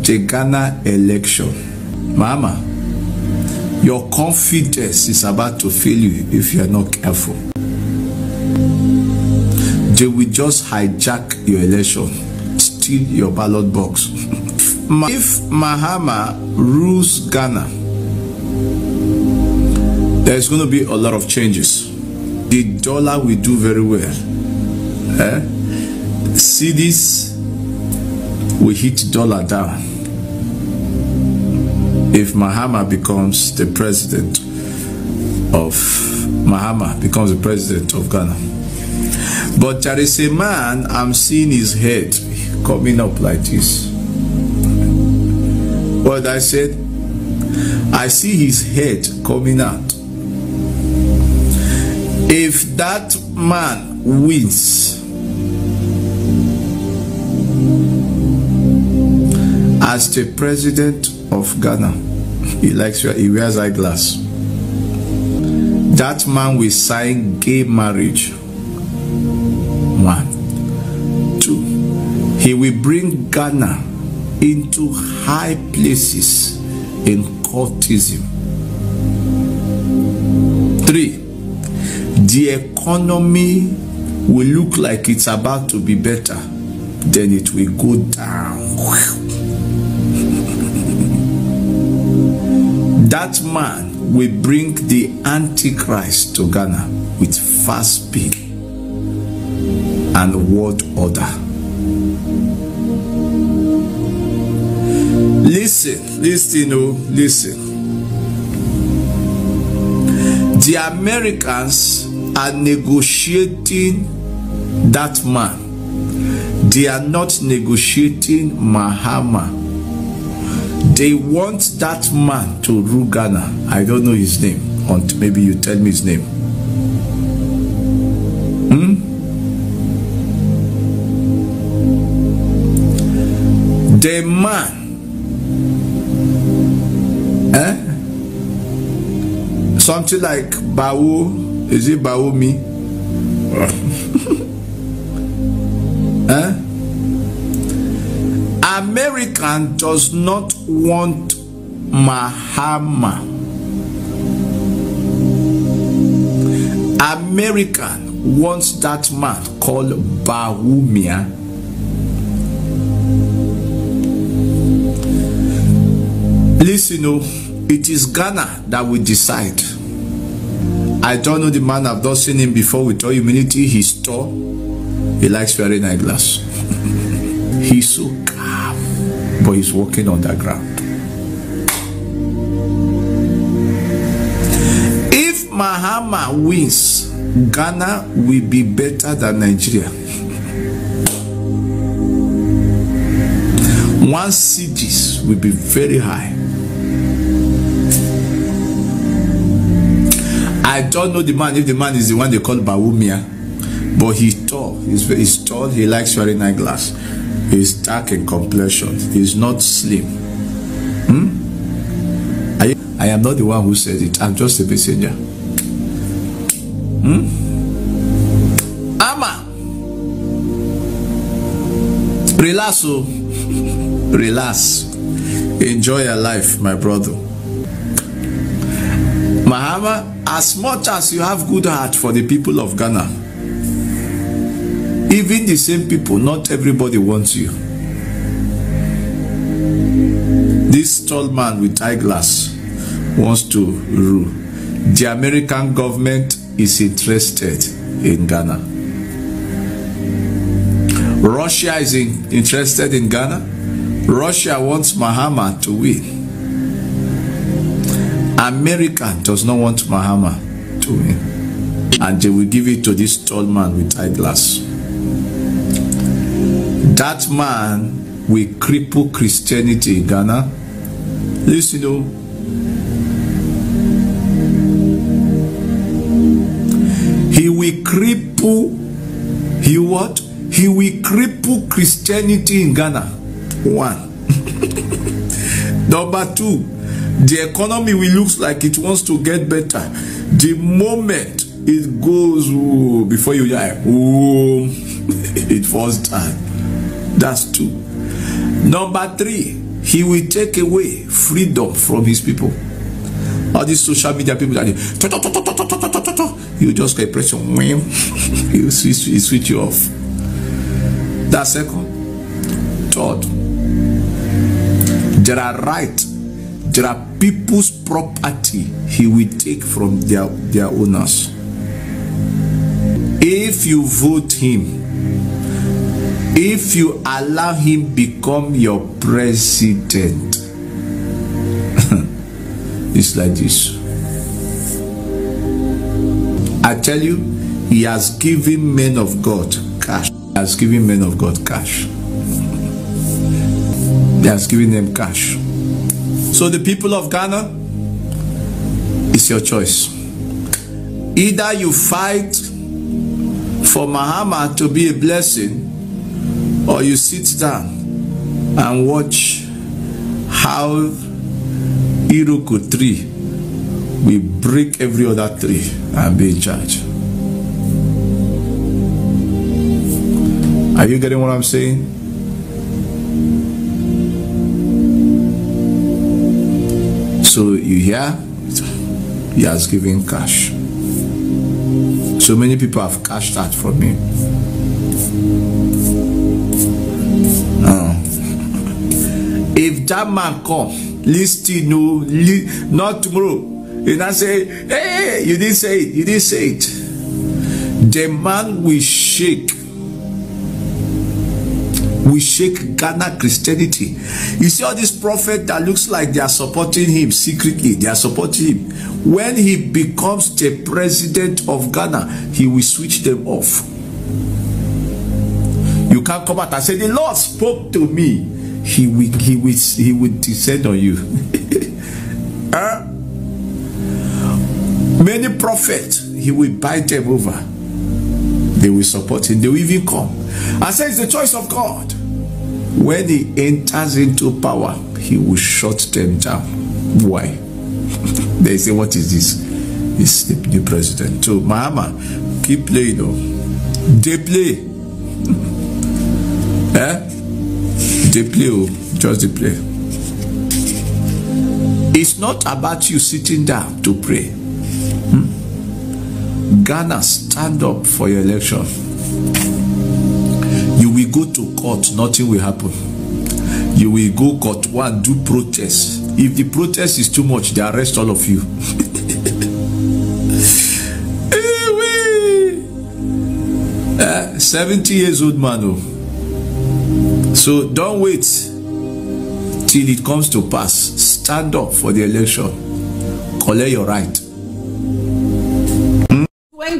The Ghana election. Mahama, your confidence is about to fail you if you are not careful. They will just hijack your election, steal your ballot box. If Mahama rules Ghana, there's going to be a lot of changes. The dollar will do very well. Cities will hit dollar down. If Mahama becomes the president of Ghana. But there is a man, I'm seeing his head coming up like this. What I said, I see his head coming out. If that man wins, as the president of Ghana, he wears eyeglass. That man will sign gay marriage. 1, 2. He will bring Ghana into high places in cultism. 3. The economy will look like it's about to be better, then it will go down. That man will bring the Antichrist to Ghana with fast speed and world order. Listen. The Americans are negotiating that man. They are not negotiating Mahama. They want that man to rule Ghana. I don't know his name. Maybe you tell me his name. The man. Something like Bawo. Is it Bawumi? American does not want Mahama. American wants that man called Bawumia. Listen, it is Ghana that will decide. I don't know the man. I've not seen him before. With all humility, he's tall. He likes wearing eyeglass. He's so calm, but he's walking on the ground. If Mahama wins, Ghana will be better than Nigeria. One cities will be very high. I don't know the man, if the man is the one they call Bawumia, but he's tall. He's tall. He likes wearing eyeglass. He's dark in complexion. He's not slim. I am not the one who said it. I'm just a messenger. Ama, relax, oh. Relax. Enjoy your life, my brother. Mahama, as much as you have good heart for the people of Ghana, even the same people, not everybody wants you. This tall man with eyeglass wants to rule. The American government is interested in Ghana. Russia is interested in Ghana. Russia wants Mahama to win. America does not want Mahama to win. And they will give it to this tall man with eyeglass. That man will cripple Christianity in Ghana. Listen, he will cripple. He what? He will cripple Christianity in Ghana. 1. Number 2, the economy will look like it wants to get better. The moment it goes before you die, it falls down. That's two. Number three, he will take away freedom from his people. All these social media people that you just get pressure, you switch you off. That's second. Third, there are rights, there are people's property he will take from their owners. If you vote him, if you allow him become your president, it's like this. I tell you, he has given men of God cash. He has given men of God cash. He has given them cash. So the people of Ghana, it's your choice. Either you fight for Mahama to be a blessing, or you sit down and watch how Iroko tree will break every other tree and be in charge. Are you getting what I'm saying? So you hear, he has given cash. So many people have cashed out from him. If that man come, listen, no, not tomorrow, and I say, hey, you didn't say it, you didn't say it, the man will shake. We shake Ghana Christianity. You see all this prophet that looks like they are supporting him secretly. They are supporting him. When he becomes the president of Ghana, he will switch them off. You can't come out and say the Lord spoke to me. He will descend on you. Many prophets, he will bite them over. They will support him. They will even come. I say it's the choice of God. When he enters into power, he will shut them down. Why? They say, what is this? It's the new president. So, Mahama, keep playing. They play. They play. Just they play. It's not about you sitting down to pray. Ghana, stand up for your election. You will go to court, nothing will happen. You will go court one, do protest. If the protest is too much, they arrest all of you. Anyway, 70 years old man. So don't wait till it comes to pass. Stand up for the election. Collect your right.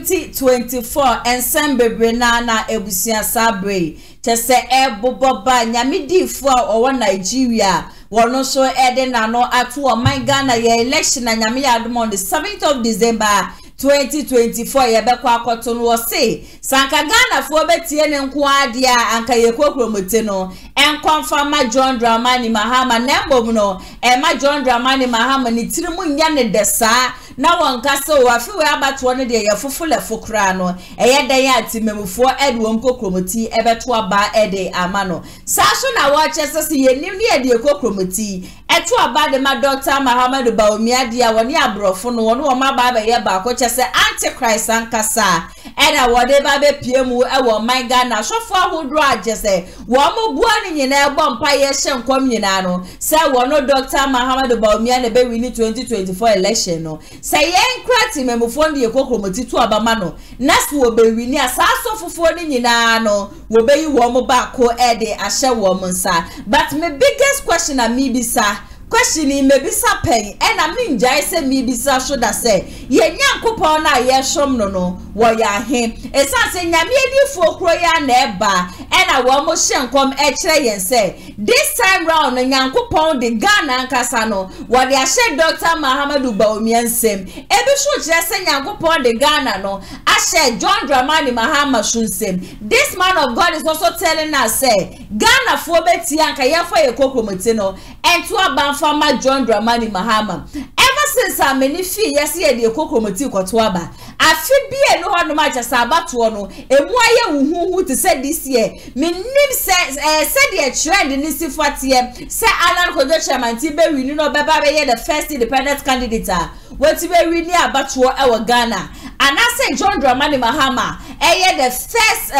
2024 and Sembebre Nana Ebusia Sabre Tese Ebo Boba Nyamidi Fua or Nigeria Wano show Edena no Atuwa my Ghana ye election and Nyami Adum on the 7th of December 2024 yebekwa akotonu wose sanka Ghana fo betie ne nko adia anka yekokromete no enkonfama John Dramani Mahama nembo no ma John Dramani Mahama ni tirimu nya ne desa na wonka so wafiwe abato no de yefufule fokra no eyede ya timemufo edwo nkokromoti ebeto aba ede amano saso na wachesese yenim ne de ekokromoti eto aba de ma Dr. Mahama Bawumia dia woni abrofo no woni ma baba ye ba se Antichrist ankasa ena wode babe piemu ewo man Ghana shofo ahodo ajese wo mo bua ni nyina egbo mpa ye hye nkom nyina no se wo no Dr. Mahama Bawumia na be win 2024 election no se ye nkrati memfo ndi ekokromoti tu abama no na se wo be win asaso fofo ni nyina no wo be yi wo mo ba ko e de ahye wo mo nsa. But my biggest question na me bisa question ni mebisa pen ena minjai se mebisa shoda se ye nyankopon na ye shom no no wo ya he esa se nyame edifo kro ya na eba ena wo mo shenkom e kire yen se this time round nyankopon de Ghana nkasa no wo de ahye Dr. Mahama Bawumia nsem ebi so kire se nyankopon de Ghana no ahye John Dramani Mahama shunsem. This man of God is also telling us say Ghana fo beti anka ye fo ye kokomete no entu aba John Dramani Mahama. Ever since I many feet, yes, here the Kokomoti Kotwaba. I feel be no one much as about one, and why who to said this year. Me name says, said the trend in this 40 year, said Alan Kodocha Mantibe, we know Baba, the first independent candidate. What to be really about our Ghana. And I say John Dramani Mahama, the first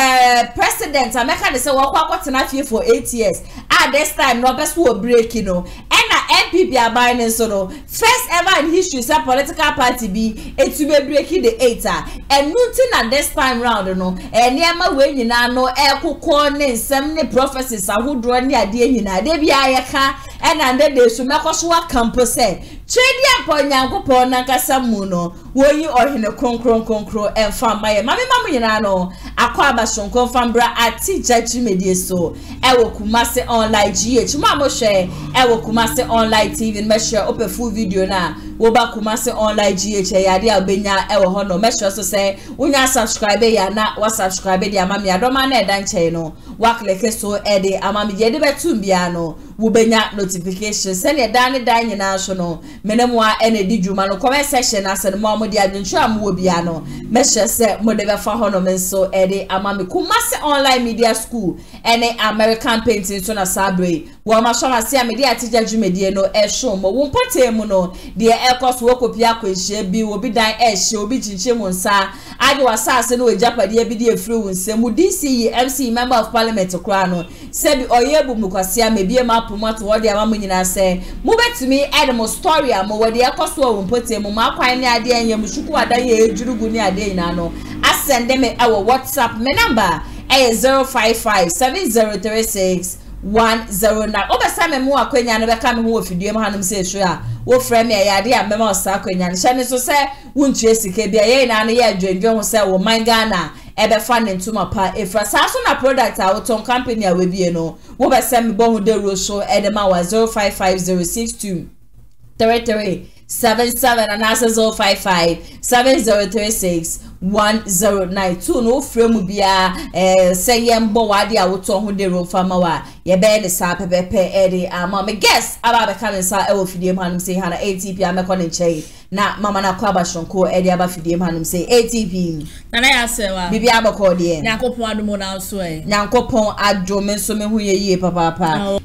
president America they say what not here for 8 years. At this time, Roberts will break, you know. NPP are buying so no first ever in history say political party be it to be breaking the 8 and nothing at this time round no and near way you know corner some prophecies are who draw near the you know they be and then they should make us work campus Chedi po nyanko po nankasa mu no woyi ohene konkron konkro emfa maye mame mamu nyina no akwa abasonko fambra ati jachi medie so ewo Kumasi Online GH mamo share ewo Kumasi Online TV me share open full video na wo ba Kumasi Online GH yade abenya ewo ho no me share so say unya subscribe ya na wa subscribe dia mame adoma na edan che no wa click so e de amame ye de betum bia no wo benya notification se ne dan ne dan nyina so no menamwa ene di dwuma no comment section asen mo amodi adwentu amwo bia no mehye se mo de befa hono menso ede amami Kumasi Online Media School ene American painting to na sabre wo ma so na se amedi atija dwumedie no e show mo wo potemu no de e koso wo kopia kwehye bi obi dan e hye obi chinche mo nsa age wasase no ejapade bi de efiri wo nsemu DC MC member of parliament okra no se bi oyebu mukwasi amebie mapomu ato wo de amamu nyina se mo betumi ede mo story mo wadi akoso wumpote mu makwan ni ade enye mu shuku ada ye ejurugu ni ade ina no asende me our WhatsApp me number e 05570361009 obesa me mu akwanya no beka me ho ofidie mu hanum se esu a wo frame me ya ade a me ma osa akwanya ne hye ne so se wuntue sike bia ye ina no ye adwendwe ho se wo man Ghana ebe fan ntuma pa efra sa so na product a woton company a we bie no wo besa me bo ho de ro so e de ma wa 055062337 and answers 05570361092 no frame bia say yembo wade a woto ho de ro fama wa ye be ne sa pepepe e de ama me guess aba be kan sa e wo fidiem hanum say hana ATP amekon nche na mama na kwa bashonko e de aba fidiem hanum say ATP na na ya sewa bibia abakọ de nyankopon adom na nso e nyankopon adom nso me hu ye papa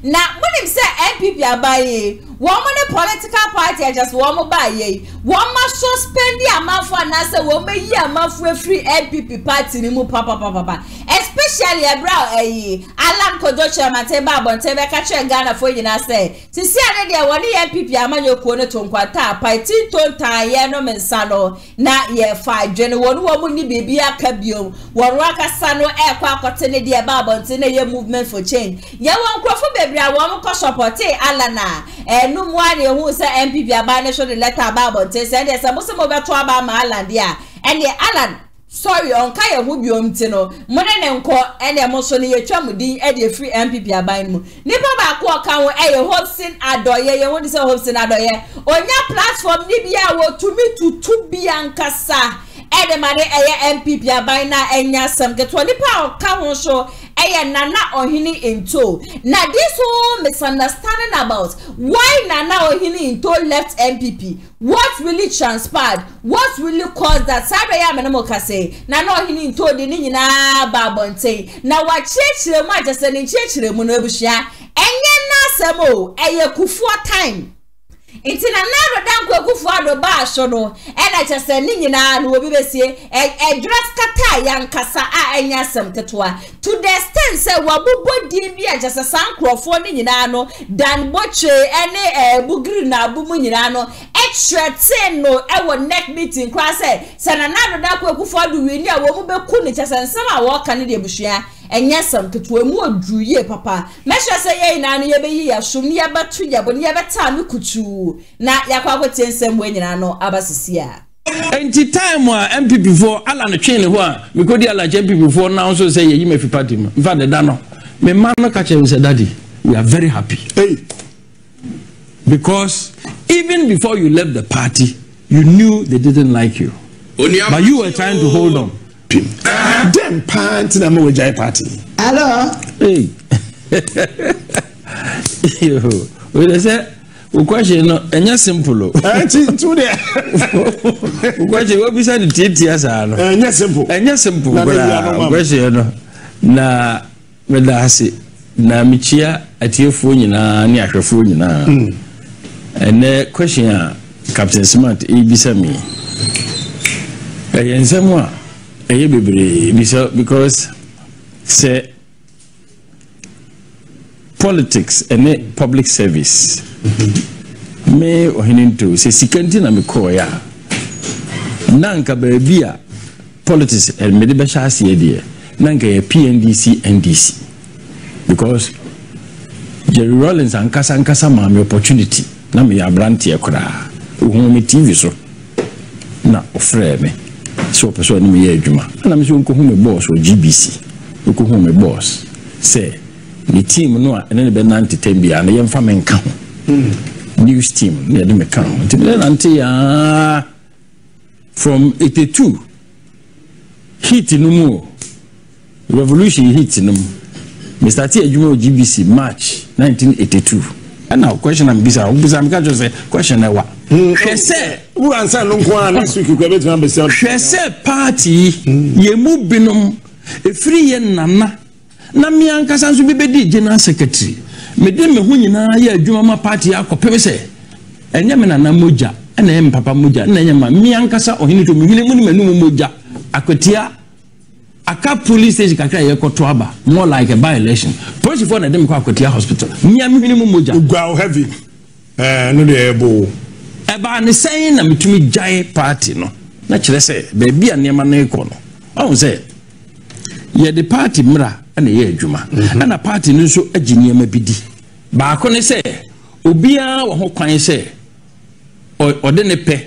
na munim say NPP abaye wo mo ne political party I just wo mo ba ye wo ma suspend the amafo na say wo me yi amafo free NPP party ni mu papa papa especially abroad eh Alan Kodocha Mateba Bontebe ka che Ghana for you na say sisi ade de woni NPP amanyoku no tonkwata party tontan ye no mensa no na ye fa dwene wonu wo ni bebi aka biom wonu akasa no e kwa akote ne de ba bontene ye movement for change ye won krofo bebria wo mo ko support Alana no muare hu se NPP aba ne show the letter about bonte say dey say mo beto aba ma Alan dia and the Alan sorry on kaye hu biom ti no mo ne nko ene mo so ne yetwa mu din e dey free NPP aba mu nipa ba ko ka wo e Hobson Adoye ye won dey say Hobson Adoye onya platform ni bia wo tumi tutu bia nkasa e dey mari eye NPP aba na enya sam keto nipa ka ho so Nana Ohene Ntow. Now this whole misunderstanding about why Nana Ohene Ntow left NPP. What really transpired? What really caused that? Sabaya menamoka say. Nana Ohene Ntow di ni na babonte. Na wa chechire mu ajase ni chechire mu no ebushia. Enye na samo eye Kufuor time. Inti na naro danku Akufo-Addo ba so no NHS ni nyina no obi besie e dress kata yankasa a enya sam ketoa to the extent say wabubo din bi ajasa sankrofo ni nyina no dan boche ene bugri na abumu nyina no etretin no e wo neck meeting kwa say na naro danku Akufo-Addo we ni a wo mu beku ni chese nsam a wo ka ni de bushia enya sam ketoa mu odruye papa mesha say ye na no ye be yi ya som ni ye betu ye bo ni ye beta mi kutu na yakwa kwete nsem we nyina no abasisi a enti time a MPP4 ala no twene ho a mikodi ala MPP4 now so say yeyi mafi party ma mfa de da no me ma no ka che say daddy we are very happy hey because even before you left the party you knew they didn't like you but you were trying to hold on them pants na mo jai party hello hey yo we say Ukwaje no enya simple. Anti tude. Ukwaje we bi sadi titia sa no. Enya simple. Enya simple. Ukwaje no na medasi na michia atiefo nyina ne ahwefo nyina. Ene question a Captain Smart ebisa me. Eyensemo a eye bebre bisa because say politics and public service. Me Ohene Ntow say sikanti na me call ya. Nanka baby a politics and me de be chase there. Nanka ya PNDC NDC. Because Jerry Rawlings and Kasa ma me opportunity na me ya brantie kura. Uhun me TV so. Na ofre me. So person me ya adwuma. Na me so nko hu me boss o GBC. Nko hu me boss. Say the team no and then be 90-10 be and yem fa men ka news team na de me ka ho until from 82 hit no more revolution hit no Mr. T Adwuma GBC March 1982 and now question am bisa o bisa me ka just say question na wa say who answer no kwa next week we be to am say party ye mu binom e free ye nana na mi ankasa nso bi bedi general secretary me de me hu nyina ya adwuma ma party akopem se enye me nana moja na em papa moja na enye ma mi ankasa Ohene Ntow mihine mu ni manu moja akwetia aka police station kakra ye koto aba more like a by election police for na de me kwa akwetia hospital mi amihine mu moja ugwa heavy no de ebo eba ne sen na metumi gyae party no na kire se ba bia niema na iko no ohun se ye the party mra na ye adwuma na party no so agineema bidi baako ne se obia wo ho kwan se ode ne pe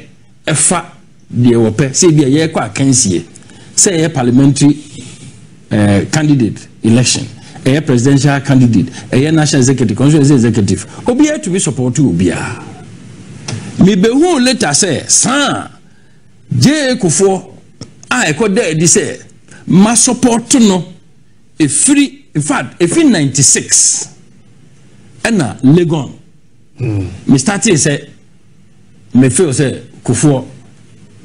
efa de wo pe se bia ye kwa kansie se ye parliamentary candidate election ye presidential candidate ye national executive constituency executive obia to be support obia me be who later say san je Kufuor a ekode di se ma support no a free, in fact, a free 96. And now, Legon. Mr. T said, me feel say, Kufuor,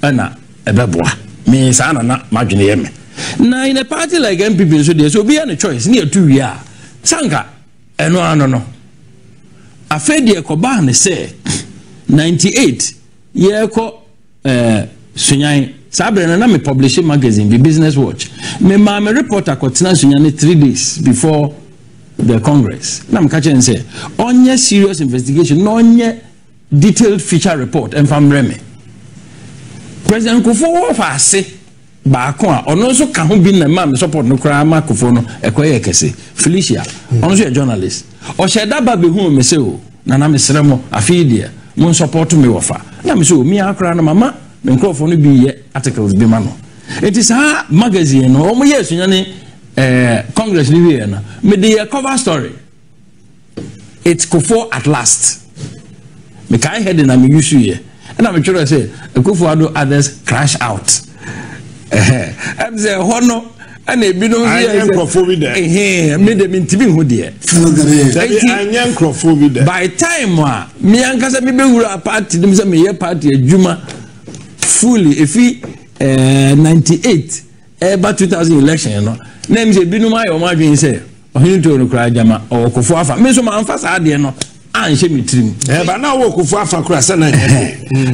and a bebois. Me, Sana, not margin. Now, in a party like NPP, so there will be any choice near 2 years. Sanka, and no. A Fedia Kobane say, 98, Yako, Sunyan. Sabre na me publishing magazine the Business Watch. Me mama reporter kotina sunyane 3 days before the Congress. Na me catch and say, onye serious investigation, onye detailed feature report and from Remy. President Kufuor fa se ba ko a ono so ka ho bi na ma me support no kra ma Kufuor no ekoye kese. Felicia, ono so a journalist. O sheda ba be hu me se o. Na na me sremo afidia. Mo support me wofa. Na me so mi akra na mama Microphone be ye articles be mano. It is her magazine or my yes, Congress Liviana. Made the cover story. It's Kufuor at last. Me kai head in a me use ye. And I'm sure I say, Akufo-Addo others crash out. I'm the honor and a bit of made them in TV who dear. By time, me and Casabibu party, the party, a Juma. Fully, if he 98, about 2000 election, you know, names a binuma or margin say, or him to cry jama or Kufuor. Mesoma and Fasadi, no, and shame it him. But now walk Kufuor Krasana.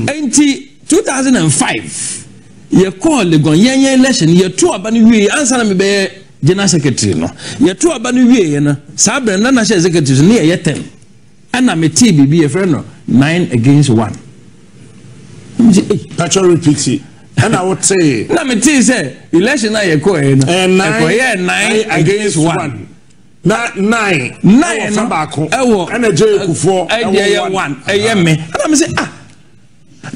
Ain't 2005. You call the Gonyan election, you're two abandoned, answer me by General Secretary, no, you're two abandoned, Sabre and Nana executives near yet them. And I'm a TBB, a friend, 9-1. Patrol PT. And I would say, let me say, election I equate and 9-1. Not 9-9 tobacco. I walk and a jail for 1 a.m. And I'm saying,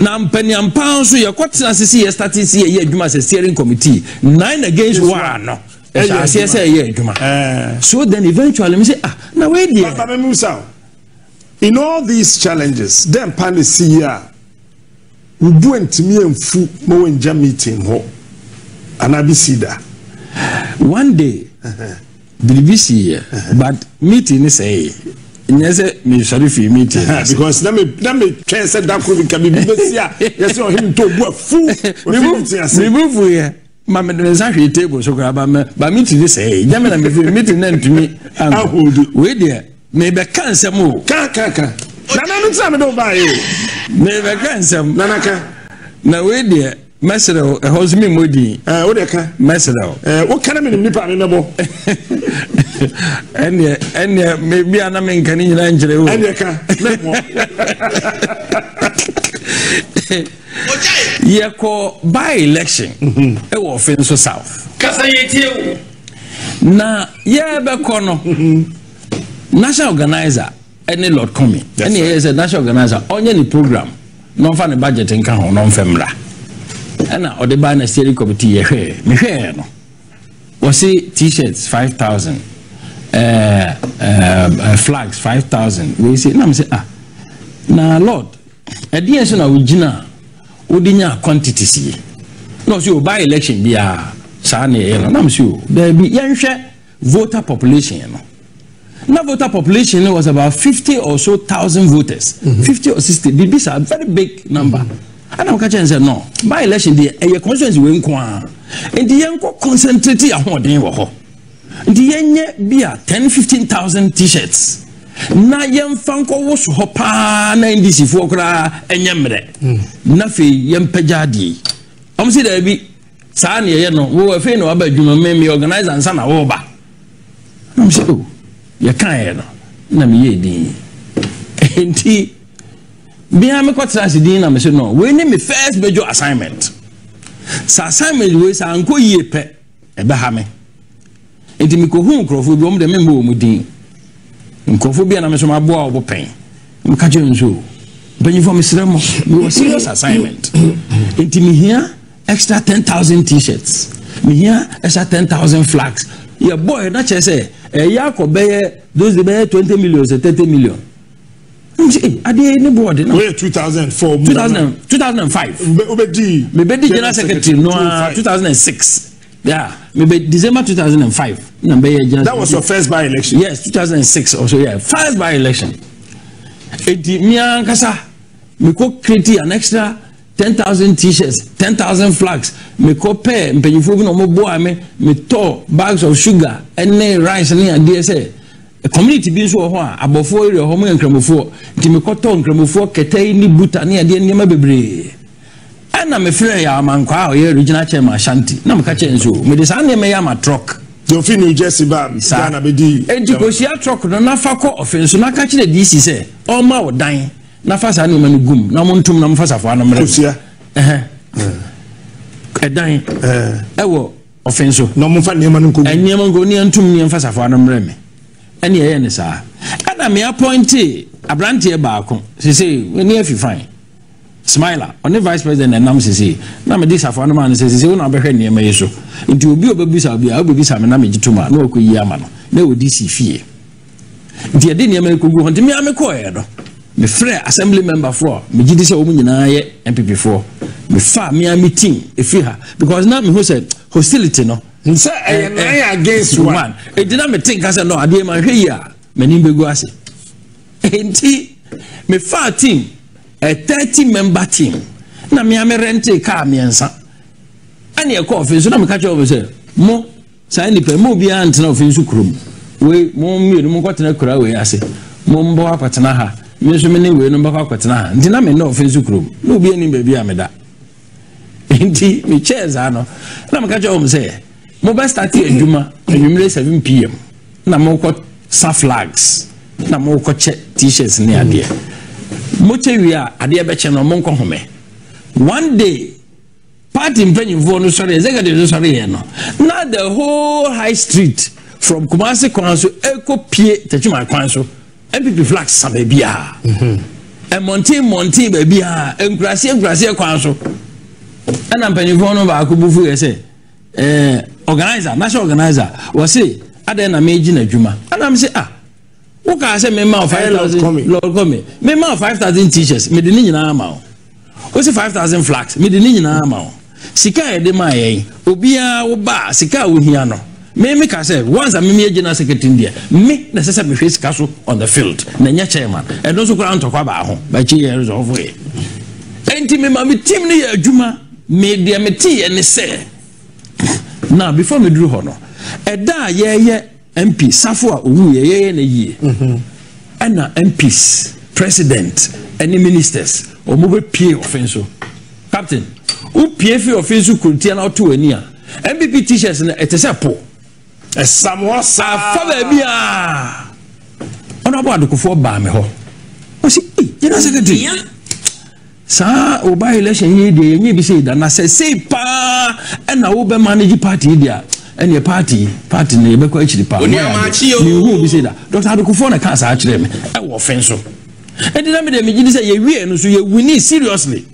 now penny and pounds, your quarters as you see a year, you must a steering committee 9-1. So then eventually, I say, now wait, dear. In all these challenges, then Panacea. We went me and food more in jam meeting ho and I be see that one day BBC but meeting is a Because let me chance that could be yes, Mamma, there's actually tables so grab by me to this say, Yaman, I'm meeting them to me. I will do with you. Maybe I can't some more. Kaka, Nana, don't buy you. Maybe I can't some Nanaka. Now, wait, dear, Massero, a horse me moody. Odeka, Massero. What kind of a nipper animal? And maybe an American in Angelo. Yeah, call by election. It will finish south. Now, yeah, back corner national organizer, any Lord coming, any is a national organizer on any program, no funny budget in Kahon, non femra. And now, the banner steering committee, Michel was see t shirts 5,000, flags 5,000. We say, no, say, ah, now, Lord. A dear son of Gina, Udinia quantity see. No, so by election be a sunny, and I'm sure there be young voter population. Now, voter population was about 50 or so thousand voters, 50 or 60. This is a very big number. And I'm catching and say, no, by election, the constituency will inquire. And the young concentrate a whole day. The young be a 10, 15,000 t shirts. Na yem fanko wo so hopa na NDC fo kra enyemre na fe yem pejadi om si da bi sa na ye no wo fe no abadwuma me organize ansa na wo ba om si o ye kan ye no na me ye din enti bi ha me kwatra si din na me se no we ni me first major assignment sa assignment we sa anko ye pe e be ha me enti me ko hu nkrofo bi om de me mbo omudin Confobia and Messama Boa Bopin. Mukajunzu. Beniform is a serious assignment. Into me here, extra 10,000 t shirts. Me here, extra 10,000 flags. Your boy, not just say, a yak obey those the bear 20 million, 30 million. I did any board in 2004, 2005. Maybe General Secretary, no, 2006. Yeah, maybe December 2005. That was your first by-election. Yes, 2006 also. Yeah, first by-election. Me ko create an extra 10,000 t-shirts, 10,000 flags. Me ko pay me to bags of sugar and rice and DSA. A community being so about 4 years home and Cremofo. Timikoto and Cremofo Ketei ni buta near the Nema Bebre. And I'm afraid I'm original chairman Shanti. No, I'm catching so. But this anime I'm a truck. You feel New Jersey, Bam, Sana Bedi. And because your truck, no Nafako offense, so not catching the DC, say, all my or dying. Nafas animal gum, no one to Namfasa for animal. A dying, offense, no more fan human gum, and Yaman go near to me and Fasa for animal. And here, sir. And I'm here appointed a brandy barco. She say, when you find. Smiler, on the vice president and Namsi. Now, this afternoon says, you know, behind near me. So, it will be a baby, I'll be some damage to my local Yaman. They will deceive. Dear Dinner, I could go on to me. I'm a choir. My friend, assembly member for me, this woman and I, MP4. My far me, I'm meeting if you have because now who said hostility. No, I against one. It did not think as I know. I did my hair. My name be Guassi. Ain't he? My far team. A 30-member team. Na me rent a car miensa. Any a coffee, so I'm catch over there. Mo, sign the mo be aunt of in Sukrum. We mom me mocotina croway, I say. Momboa patanaha. Miss Mini will number patana. Diname no of in Sukrum. No be any baby ameda. Indeed, me chairs are no. Nam catch over there. Mobile start here in Juma, and you may 7 p.m. Namoko sa flags. Namoko t-shirts near dear. Moteria Adiabechen or Monk Home. One day, party in Penny Vono Sorry, Executive Soriano. Now the whole high street from Kumasi Council, Echo Pier, Tachima Council, MPP Flags Sabebia, and Monte Babia, and Gracia Council. And I'm Penny Vono Bakubufu, I say, organizer, national organizer, was say, I then am making a Juma. And I'm say, ah. Who can say member of 5,000? Lord come. Member of 5,000 teachers. Me didn't know amount. Who say 5,000 flags? Me didn't know amount. Sika edema yey. Obiya oba. Sika uhiano. Me can say once I'm a general secretary India, me necessary face castle on the field. Nanya chairman, and those who go around to Kwabaho by 2 years of way. And Timmy, my team near Juma made their meti and say. Now, before me drew honor, a da yeah, MP, Safwa, yeah, and a year, and MPs, president, and ministers, or move P offensive. Captain, who PFA offensive could turn out to a near MPP teachers and a sapo. A Samoa Safabia. On about the Kufuor Bamiho. Was he? You know, secretary. Sa oba election ye de enye bi say da na say pa and na wo be manage party dia and your party na yebekwa chiri pa oni amaachi o ni wo bi say da Dr. Akufo-Addo na cancer achire me e wo fenso e dey na me dey me gidi say ye wie no so ye wini seriously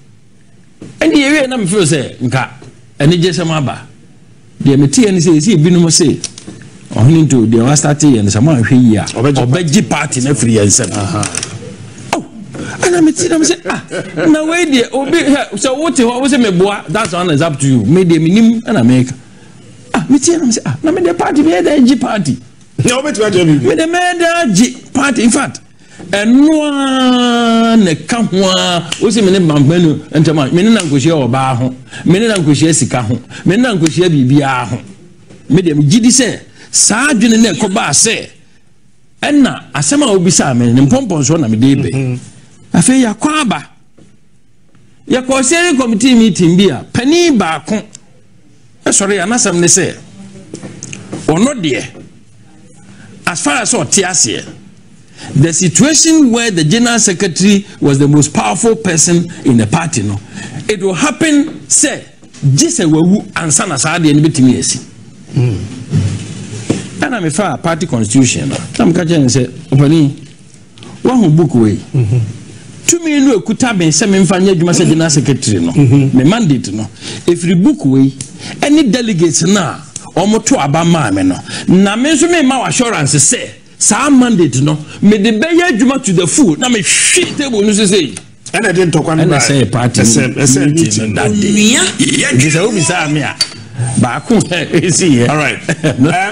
and ye wie na me feel say nka ene je sem aba dey me tie ni say si bi no mo say Ohene Ntow dey wa start ye nsa ma hwe ye a obeji party na free ensem and I'm say ah na way dey obi so what say me boa that's one is up to you me dey minim and America ah me tie am say ah na me dey party be dey G party na obi to dey me dey me G party in fact eno na ka ho a o say me ne bambanu ntama me ne na nkohie oba ho me ne na nkohie sika ho me ne na nkohie bibia ho me dey me gidi say saa adwene na ekoba say enna asema obi sa me ne pompon so na me dey be afi ya kwaba ya kwoseri committee meeting bia pani ba ko esori anasem ne se ono de as far as otiasie the situation where the general secretary was the most powerful person in the party no it will happen say jise wawu ansa na saade ne betimi esi ana me fa party constitution na mka je ne se opani wa hu book we to me no ekuta ben se me mfanya adwuma se general secretary no me mandate no every book we any delegates na omoto aba ma me no na me so me ma assurance say sa mandate no me de be ya adwuma to the full na me hwe table no say and I didn't talk on that say party SM that day you say obi say me a ba ku see all right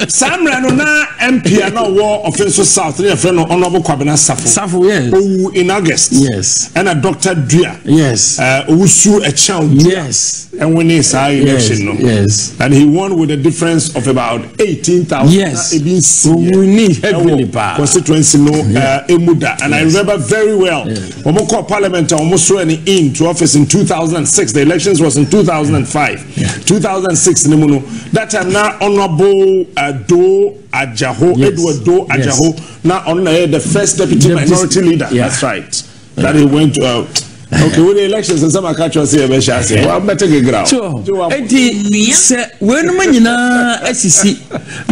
samra no na mp na war offensive south na friend no honorable Kwabena Safo yes owu in August yes and a Dr. Dua yes owusu a child yes and when is our election no yes and he won with a difference of about 18,000 yes it been so we need heavily constituency no emuda and yes. I remember very well omoko yes. Parliament almost ran in to office in 2006 the elections was in 2005 yeah. 2006 that time now honorable Addo Ajaho yes. Edward Do Ajaho yes. now on the first deputy minority leader yeah. That's right yeah. That he went to okay with the elections and some are catch us here be sha say well better get ground so enti se wenu nyina asisi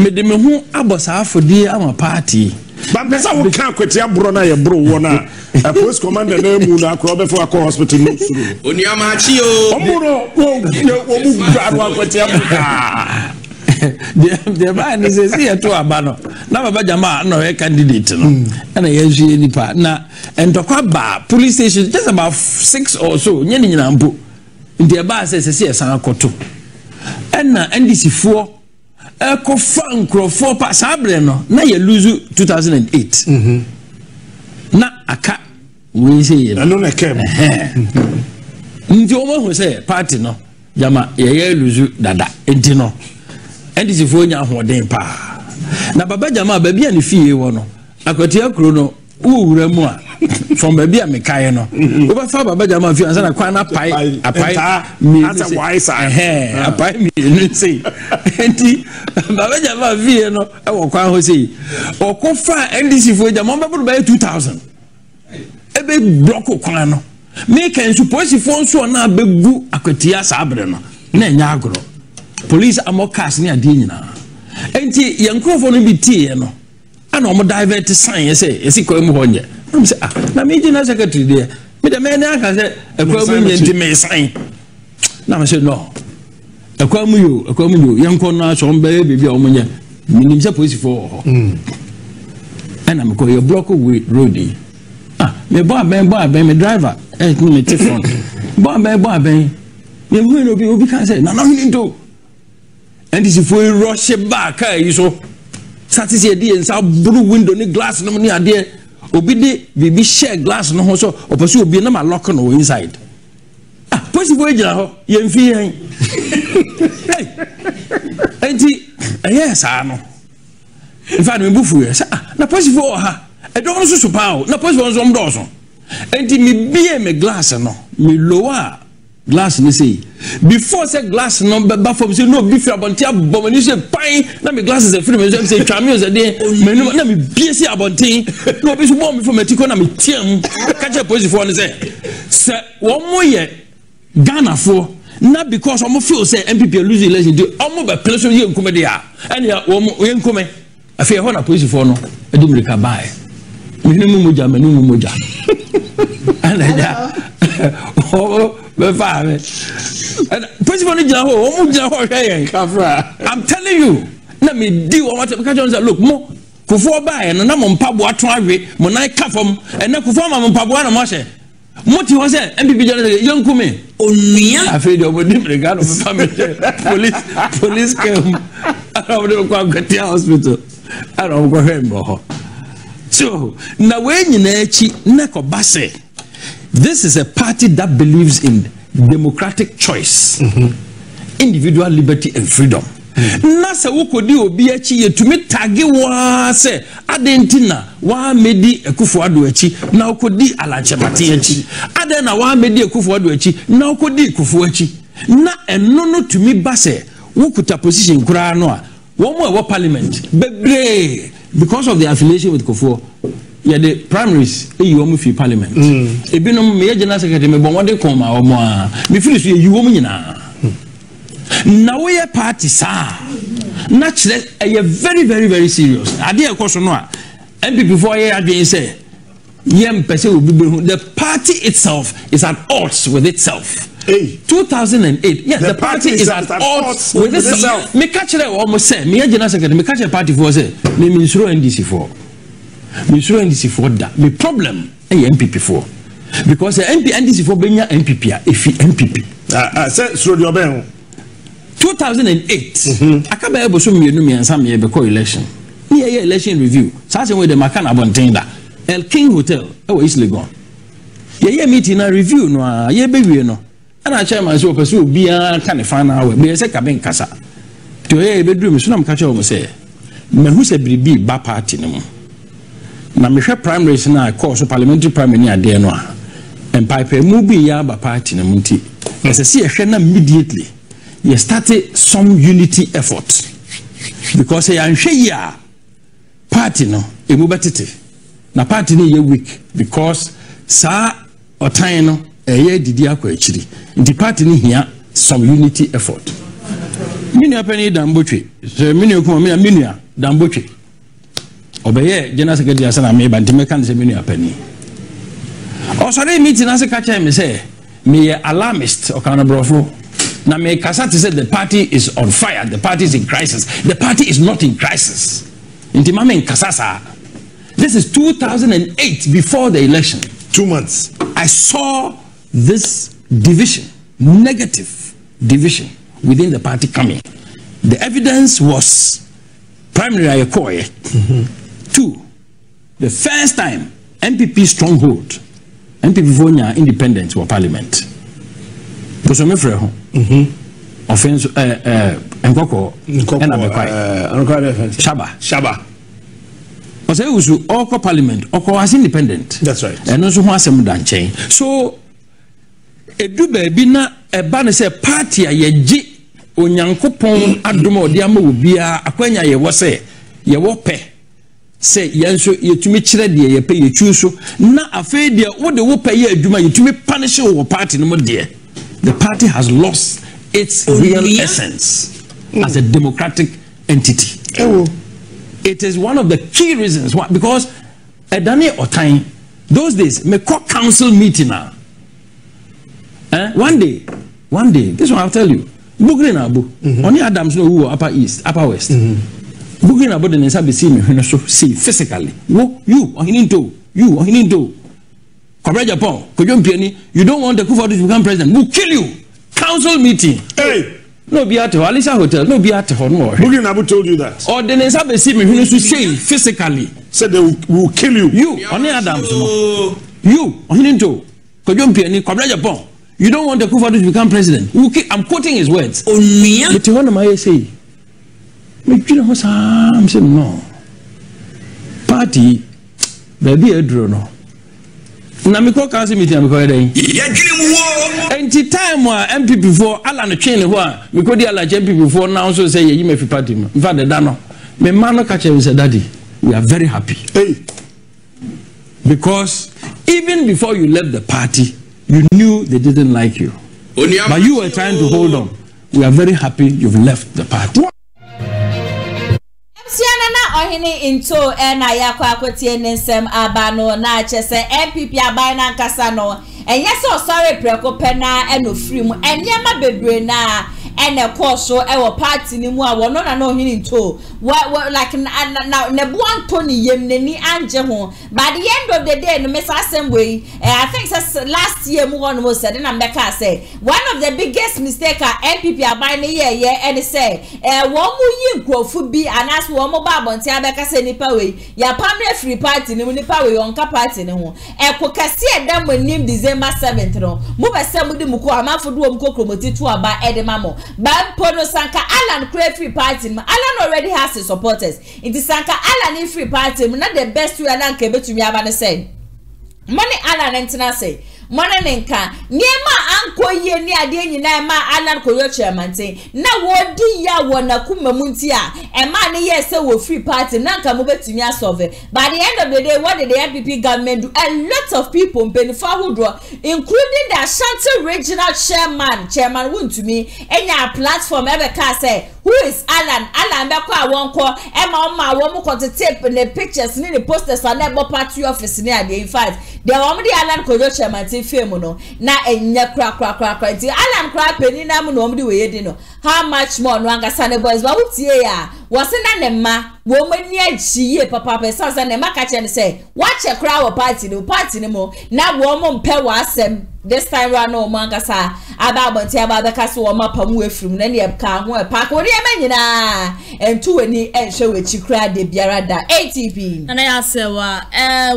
me de me hu abosa afodi ama party but pesa wo kan kwete abro na ye bro wo na a police commander na mu na akro be for hospital no suru oni ama chi o omuro wo mu gwa kwete abro the man is here to abano na baba jama no we candidate no na yeshie nipa na entokwa ba police station just about 6 or so nyene nyina mpo ntia ba sesese esan akoto na NDC fuo ekofa nkrofo pa sabre no na ye lose 2008 na aka we say you no na kem ndio mo ho say party no jama ye lose dada entino NDC for nya hoden pa na baba jama ba bia ne fie wo no akwati akro no wo wura mu a from ba bia me kai no wo ba fa baba jama fie ansa na kwa na pai apai me say wise eh apai me no say enti baba jama fie no e wo kwa ho say okofa NDC for jama ba buru ba 2000 e be block kwa no me can suppose for so na be gu akwati asabre no na nya agro police amocas near Dina. And young Crawford will be tea, no. And I'm a divert science, eh? Sick of Monia. I'm saying, I'm meeting a secretary there. But a man can say, a crowd may sign. Now I said, no. A crowd you, young corner, some baby, your money, meaning the police for. And I'm going a block away, Rudy. Ah, me boy, me driver, and me telephone. Boy, me, me will be, we can say, no, no, no, no. NDC for rush back. You so satisfied and saw blue window ni glass no ni ade obi de share glass no so opposite obi na ma lock no inside. Ah, possible agina ho ye mfi hen. Hey. Enti yes ano. In fact me bufu yes. Ah, na possible ha. E don so supao. Na possible so mdoso. Enti me bie me glass no. Me lower glass ni say before say glass number back from say no beef abonti abomani say pine na me glass is a free me say tramio say dey me no na me bie say abonti no be so bomb me for me tiko na me tiam catch a position for say say one more year Ghana for na because omo feel say NPP lose election do omo be place you nkume dia and ya omo ye nkume afi ho na position for no e do me ka buy me no moja me no moja and oh, my father. I'm telling you, let me do what I can. Look, more Kufuor by and I'm on Pabua Travi, Monai Kafum, and now Kufuor on Pabuana Moshe. Moti was there, MPP young Kume. Only I feel over the regard of police came out of the hospital. I don't go home. So, now when you Nakobase. This is a party that believes in democratic choice, individual liberty and freedom. Nasa wokodi obi achi yetumi tagi wa se adentina wa medi Akufo-Addo achi na wokodi Alanchamati achi adena wa medi Akufo-Addo achi na wokodi Kufuor achi na enono tumi base wokuta position kura no a wo mo e wo parliament bebre because of their affiliation with Kufuor. Yeah, the primaries, you owe me parliament. If you know me, General Secretary, me bon wade koma or more. Me finish you owe me na. Now we are party, sir. Naturally, I very, very, very serious. I did a question no. MP before I had been say, the party itself is at odds with itself. 2008. Yes, the party is at odds with itself. Me catch it almost say. Me General Secretary, me catch a party for say. Me minister NDC for. Monsieur NDC for that. The problem is MPP for. Because NDC for being MPP, if he MPP. I said, so you're 2008. I can't be able to me and some election. Yeah, election review. Such a way the Macan Abontainer. El King Hotel. Oh, it's legal. Yeah, meeting a review. No, yeah, baby, no. And I share myself pursue beer, kind of fun hour. Be a second bank casa. To a bedroom, so I'm catching over say. Men who said be bad party no more. Na mehwe primaries na course parliamentary primary na de no a empire mu bi ya ba party na munti esese ehwe na immediately you started some unity effort because ya nhwe ya party no emu betete na party ni ya weak because sa otan no eye didi akwa akiri ndi party ni hia some unity effort minu apani dambotwe so minu ko minu ya dambotwe Obeye General Secretary asana me banti me kan se me nua pani. O sori meeting na se ka che me say me alarmist o kan brofo. Na me kasati said the party is on fire, the party is in crisis. The party is not in crisis. Inti mama in kasasa. This is 2008 before the election. 2 months. I saw this division, negative division within the party coming. The evidence was primary Okoye. Two, the first time MPP stronghold, MPP Vonya independence or parliament. Because I'm afraid, offense, Shaba. Because I was Oko parliament, Oko was independent. That's right. And also who has a modern chain. So, a dube bina a banner say party a yeji onyankopon adomo diamo ubia akwanya ye wose ye wope. Say yanso yetumi kire de ye pe yetu so na afa de wo de wo pe ye aduma yetumi punish wo party no de. The party has lost its real essence as a democratic entity. It is one of the key reasons why, because Adani Otain those days me court council meeting now. One day this one I'll tell you. Bugrina Abu only Adams no who upper east upper west. Bugging about the Nesabi, see physically. You are in into you are in into Kennedy Agyapong, Koyom Piani. You don't want the Kufuor to become president. We'll kill you. Council meeting. Hey, No be at Alisa Hotel, no be at Honor. Bugin Abu told you that. Or the Nesabe Simi who used to say physically. Said they will kill you. You, Oni Adams. You, Ohene Ntow. Koyompiani, Kumasi Japan. You don't want the Kufuor to become president. I'm quoting his words. Onia. But one of my say. I'm saying no. Party, baby, I don't know. Na mi ko kansi mi tiam ko yeden enti time wa MPP4 ala no twene ho a mi ko di ala MPP4 now so say ye me fi party ma in fact the dano me man no ka che say daddy we are very happy hey because even before you left the party you knew they didn't like you but you were trying to hold on. We are very happy you've left the party. Nana Ohene Ntow na yakwa akwotie nsem abano na chese MPP aban na nkasa no enye so sorry prekope na eno free mu enye ma bebre na ene koso ewo party ni mu a wono na Ohene Ntow like na nebu Anthony yemneni anje ho by the end of the day no me same way I think last year mu one mo said na mbeka say one of the biggest mistake MPP aban ni ye ene say wo mu yi nkofu bi anas wo mo ba bonti abeka say ni pawe ya pamre free party ni mu ni pawe onka party ni ho ekokase edam nim December 7th no mu be say mu di mu ko amafo do mu ko kromotitu aba edemamo Ban Pono Sanka Alan create free party. Alan already has his supporters. It is Sanka Alan in free party. Not the best way Alan can be to me. I'm say. Money Alan and say. Mwana nenka, niema anko ye ni adienyi na ema alan koyo chairmante. Na wodi ya wanakume muntia. Ema ni yese wo free party. Nanka mube timia solve. By the end of the day, what did the MPP government do? A lot of people including the Ashanti regional chairman. Chairman Wuntumi. Enya platform ebe kase. Who is Alan? Alan beko awonko. Ema oma awomu konti tape in the pictures. Ni the posters on the party office ni adien. In fact, the omdi alan koyo chairmante. Femono na enye kra ti alam kra penina mu no omdi we yedi no how much more no angasa ne boys ba wutie ya wasena ne ma wo mani agiye papa pesa sa ne ma ka che ne say watch a kra wo party ni mo na wo mo mpe wa asem this time round no angasa aba bonti aba be ka so wo mapamu efrim na ne e ka ho e park wo ne ma nyina entu wani enhwe we chikra de biara da ATP na ya sewa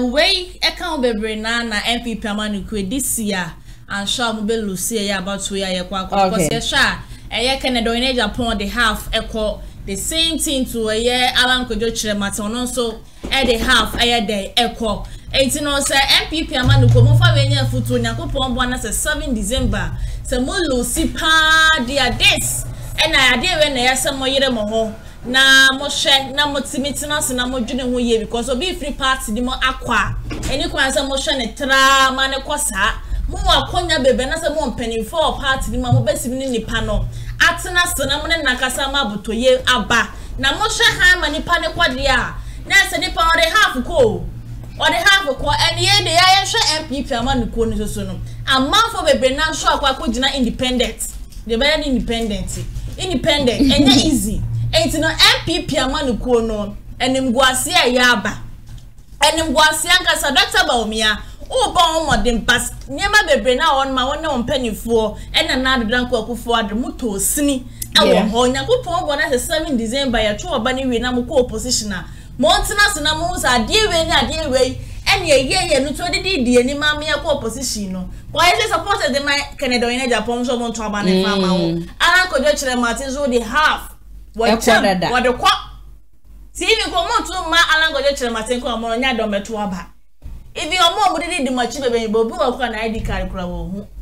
we e kan bebre na MPP amanu this year and shall be Lucia about 2 years because a Kennedy Agyapong they have echo the same thing to a year Alan Kojo Kyerematen also at the half a day echo. 18 say MPP amanu komo fa wenya futu nyakopon bona se 7 December se mo Lucy pa dia days and I dey when na yesa mo yere mo ho na mo she na mo timitina se na mo dwene ho ye because obi free party di mo akwa eni kwa se mo she ne tra ma ne kosa mo akonya bebe na se mo mpeni for party di ma mo besim ni nipa no atena se na mo ne nakasa ma botoye aba na mo she ha ma nipa ne kwade a na se nipa on the half ko on the half ko eni ye de ya ye hwe MPP amanu ko ni soso no amanfo bebe na so akwa ko gina independent de be na independent and easy. It's no MPP amanu kono enimguasia yaba enimguasia nkasa Dr. Bawumia o bawo modern pass nyema bebre na on ma wona on penifo ena na adodan ko Akufo-Addo muto sini ewo ho nyakopon bona 7 December ya to obani we na mo ko oppositioner montina sina mo sa diewe ni adiewe eni ye no to didi ni ma me ko opposition no why is supported the my Kennedy Agyapong so won to abane fa ma wo ara ko do chere Martin so the half what the quack? See if you come on to my language, Martin, come on, ya don't to aba. If your mom didn't do much, baby, but who are an ID card?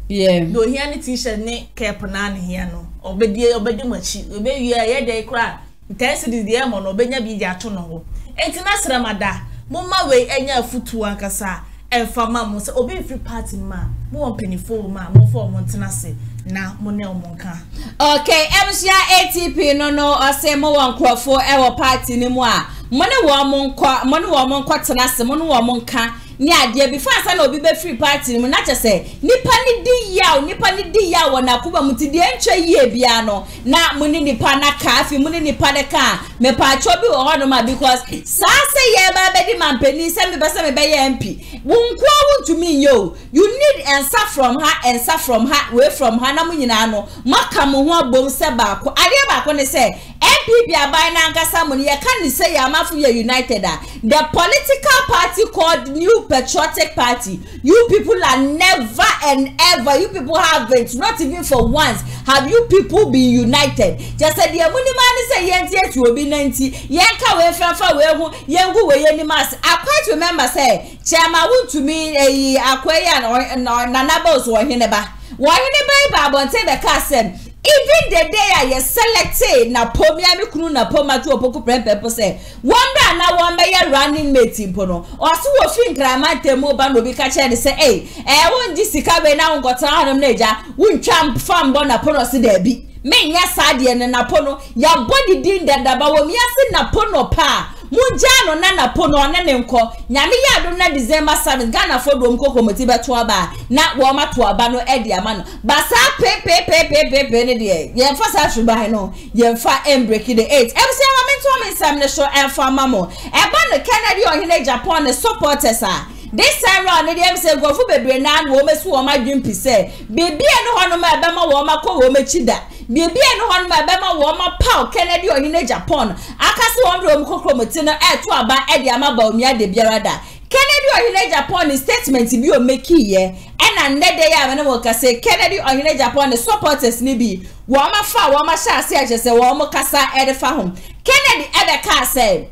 Yeah, do hear any t-shirt, Nick Capanan here no, or be obey much, obey you a year day cry. Intensity is the amon, obey be your tunnel. It's an answer, Mada. Mumma way, and your foot to Ankasa, and for Mamma, obey free party, ma, more penny for ma, more for Montanassi. Na monel monka. Okay, emsia ATP no osemo won kwofo ewo party ni mu a. Money wo monko, money wo monko tenase, money wo monka. Nia dear before I no be free party mu na chese nipa ni di yaw na kuba muti de entwe ye bia no na mu ni nipa na ka afi mu ni nipa de ka me pa cho bi wo hono ma because sa say ye ba be di mampeni se me be ye MP wonko won to me yo you need answer from her way from her na mu nyina no maka mu ho abom se ba ko ade ba ko ne say MPP abai na nkasa mu ye kan ni say ya mafu ye united the political party called New Patriotic Party. You people are never and ever. You people haven't, not even for once, have you people been united. Just said the money man is a yen yet will be 90. Yanka way from far away, Yangu way any mass. I quite remember say, Chama would to me a Aquarian or Nanabos or Hineba. Why in the Bible won't say the castle? Even the day I selected na pomia mi kunu na poma tu opoku prempe say wanda na wamba ya running mate impono osu wo fi Kyerematen mo ba no bi ka che say eh won ji sika be na won gota hanom na ja won twa fam bo na pono se da bi me nya sa de ne na pono ya body din dada ba wo mi ase na pono pa mujano na na pono na ne nko nyame ya do na December 7 Ghana fodom koko moti beto aba na wo mato aba no e de ama no basa pe ne de ye mfa sa shubai no ye mfa break the 8 fc amamento amensam ne show mfa mamo e ba no Kennedy Ohene Agyapong ne supporters a this time round the MC go fu bebre na wo mesu wo madwin pise bebie no hono ma be ma wo makọ wo mechida bebie no hono ma be ma wo ma paw Kennedy Ohene Agyapong akase wo ndrom kokromoti no e to aba e de ama Bawumia de biarada Kennedy Ohene Agyapong statement bi o make here and ndede ya me no ka say Kennedy Ohene Agyapong supporters ni bi wo ma fa wo ma sha se ajese wo mo kasa e de fa hom Kennedy e be ka say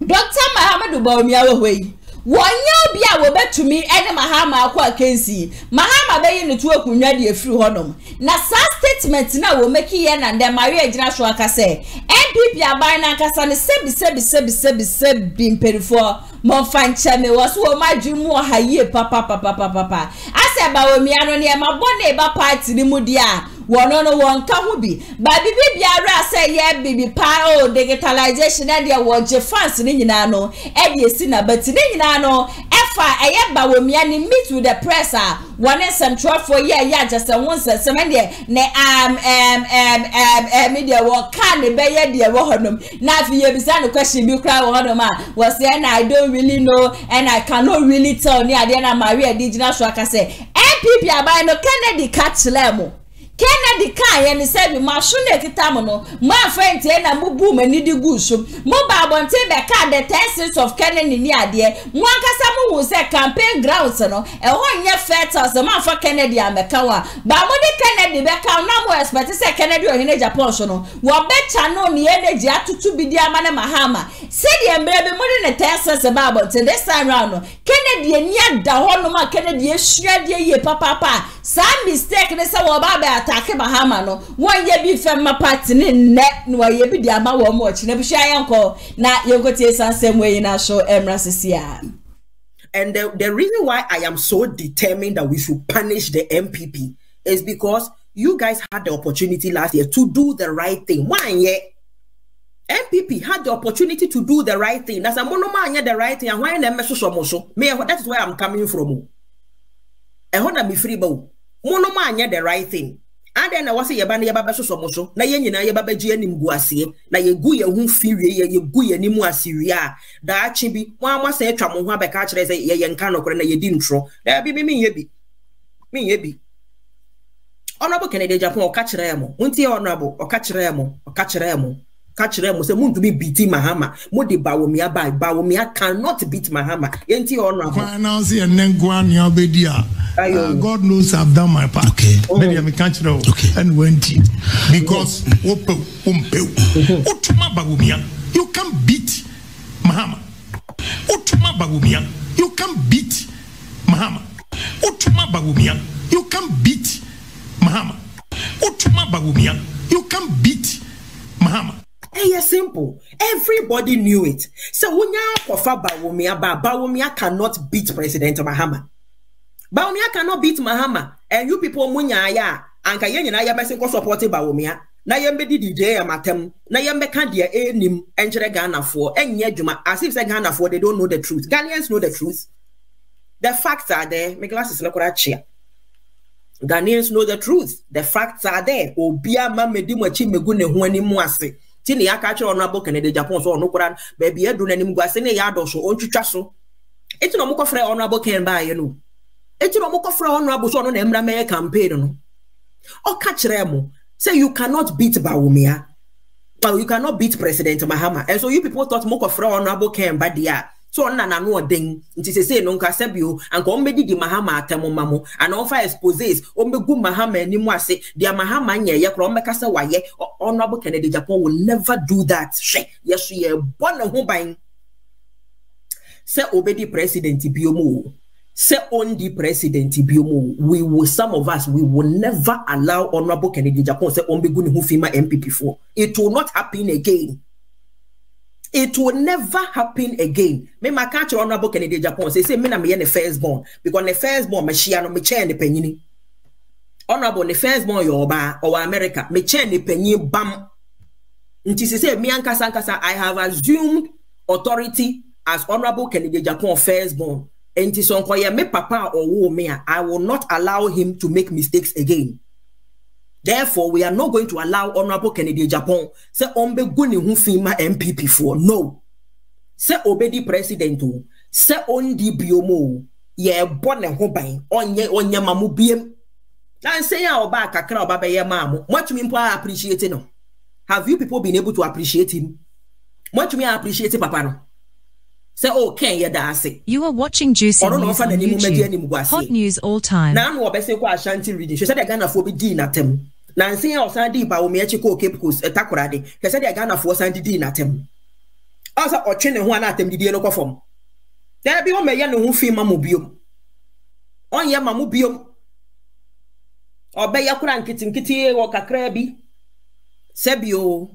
Dr. Mahama Bawumia wo hwe wonyo bia wo betumi ene Mahama akwa kensi Mahama be yini tu akunwa de afiri hodom na sa statement na wo meki ye na ndem awe agina so aka se NPP aban na akasa ne sebi mperifo monfanche me wo so madwumu o haye papa ase ba wo miano ne ma bone ba party ni mu dia wono no wonka ho bi ba bibi biara say ye bibi pa o digitalization na de wo je fans ni nyina no e de si na beti ni nyina no efa eye ba wo mia ni meet with the press a one central for ye ya just one session na media wo ka ne be ye de wo honum na fi ye bi say no question bi kra wo honum a wo say na I don't really know and I cannot really tell ni ade na Maria digital so aka say NPP abai no Kennedy catch lemo Kennedy kan ye ni sebi ma shune kitamu no ma friend ye na bubu me ni di gusu mo ba bonte be ka the tenses of Kennedy ni ade mo ankasa mo hu se campaign grounds no e ho nye fetas ma for Kennedy ameka wa ba mo di Kennedy be ka na mo expect se Kennedy Ohene Agyapong so no wo be channel ni energy atutu bi di amane Mahama se de embre be mo di ne tenses ba bonte this time round no Kennedy ni ada ho no ma Kennedy e hwia de ye papa some mistake ne se wo ba be take Mahama no won ye bi femma party ne ne no ye bi dia ma wo mo ochi na bi hwa yanko na ye gotie sansem we na show emra sesia. And the reason why I am so determined that we should punish the MPP is because you guys had the opportunity last year to do the right thing. One year MPP had the opportunity to do the right thing. That's a monoma anya the right thing and why na meso so mo so me that is where I'm coming from. And honor me free bow monoma anya the right thing. And then I was a yabani yababaso somoso, na yen yababaji and imguasi, na ye gu ye who fury ye gu ye nimua siria, da chibi, one was a tram one by catcher as a yankano corner ye dintro, there be me yebi. Me yebi. Honorable Kennedy Agyapong or catcher emo, unti honorable or catcher emo or catcher emo. Catcher emo se moon to be beating Mahama, Modi Bawumia by Bawumia cannot beat Mahama, unti honorable. Announce and then guan yabedia. God knows I've done my part. Okay. Maybe I'm a country and went in because you can't beat Mahama. You can't beat Mahama. You can't beat Mahama. You can't beat Mahama. Hey, simple. Everybody knew it. So when you Bawumia cannot beat President Mahama. Bawumia cannot beat Mahama. And you people munya ya anka yenye na ya besin ko support Bawumia. Na yembe didi dey amatem. Na yembe kan dia enim enjere Ghana for enye adwuma as if say Ghana for they don't know the truth. Ghanaians know the truth. The facts are there. My glasses is not going to cheer. Ghanaians know the truth. The facts are there. Obia ma medi machi megune huani muase. Tini ya kacho onabo Kennedy Japan so onukuran baby edu nani muase ne ya doso onchucha so. Eti no muko frere onabo Ken ba yenu. Eti no muko frere onabo so onu emra me campaign no. O kachre mo say you cannot beat Bawumia. Well, you cannot beat President Mahama. And so you people thought muko frere onabo Ken ba dia. So on na no den ntise say no nka sabio anka o medi di Mahama atemo mamo and on fa exposes o megu Mahama animu ase dia Mahama nye ye kro meka se waye Honorable Kennedy Japan will never do that she yes ye bon ho ban say obedi president biomo say on the president biomo we will some of us we will never allow Honorable Kennedy Japan say on begu ni ho fema MPP4. It will not happen again. It will never happen again. Me ma catch Honorable Kennedy Japan say me na me the firstborn because the firstborn me share no me chain the penny. Honorable the firstborn Yoruba or America me chain the penny bam. Nti say me ankasa I have assumed authority as Honorable Kennedy Japan firstborn. Nti so nkoye me papa or wo me I will not allow him to make mistakes again. Therefore, we are not going to allow Honorable Kennedy Japan say ombe guni hufima MPP for no. Say obedi presidento. Say ondi biomo ye bonne hobain onye mamu biem. Now say ya oba kakra oba be ye mamu. Much me appreciate no. Have you people been able to appreciate him? Much me appreciate papa no. Say okay ye da ase. You are watching Juicy News on YouTube. Hot news all time. Na no obese kwa Ashanti reading. She said the Ghana for be di natem. Nancy Osandi Bawumia ko Cape Coast etakurade. He said the Ghana for Sandi di natem. Also otwe ne ho anatem di no kwafom. There be o meye ne ho fima mobiom. On ye ma mobiom. Obe ye kura nkitinkiti wo kakra bi. Sebio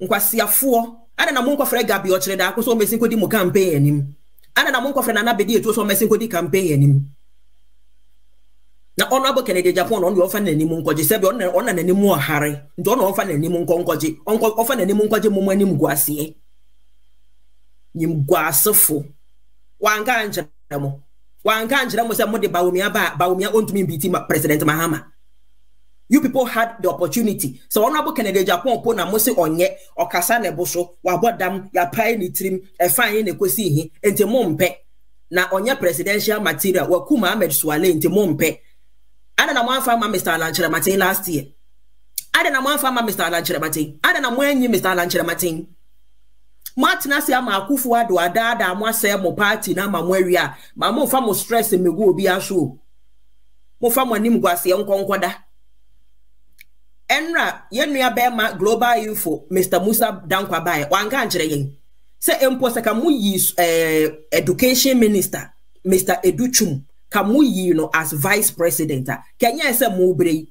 nkwasiafo. Ana na monko frega bi o kire da ko so mesin ko di mo campaign anim. Ana na monko frena na bedi eto so mesin ko di campaign anim. Na Honorable Kennedy Japan on the offer nanim monko je sebe on na nanim o hare. Nto na offer nanim monko je. Onko offer nanim monko je momo anim guase. Nyim guasefo. Wanga anjira mo. Wanga anjira mo se mo de Bawumia ontumi biti President Mahama. You people had the opportunity. So Honorable Kennedy Japan po na mo se onye okasa nebo so wa bodam ya pai ni trim e fine ne kosi hi enti mo mpe na onye presidential material wa kuma Ahmed Suale enti mo mpe ada na mo anfa ma Mr. Kyerematen last year ada na mo anfa ma Mr. Kyerematen ada na mo anyi Mr. Kyerematen Martin asia ma Akufo-Addo ada mo ase mo party na ma mo awia ma mo fa mo stress megu obi aso mo fa mo anim gwase nkonkoda Enra, yenua bema global info, Mr. Musa Dankwabaye, wanga njire yen. Se empo se kamu yi education minister, Mr. Educhum, kamu yi you know, as vice president. Kenya se mubre.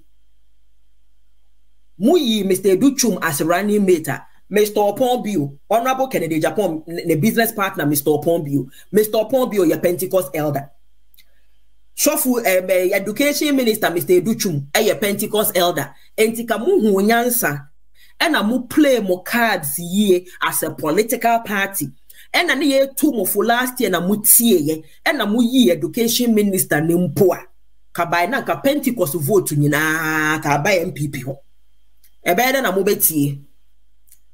Mu yi Mr. Educhum as running mate. Mr. Opombio, Honorable Kennedy Japan, ne business partner Mr. Opombio. Mr. Opombio, your Pentecost elder. Shofu education minister Mr. Educhum a Pentecost elder entika muhu nyansa ena mu play mo cards ye as a political party ena ne ye tu mo for last year na mutie ye ena mu yi education minister ne mpoa kabai na ka Pentecost vote nyina ka ba MPP ho ebe na mo betie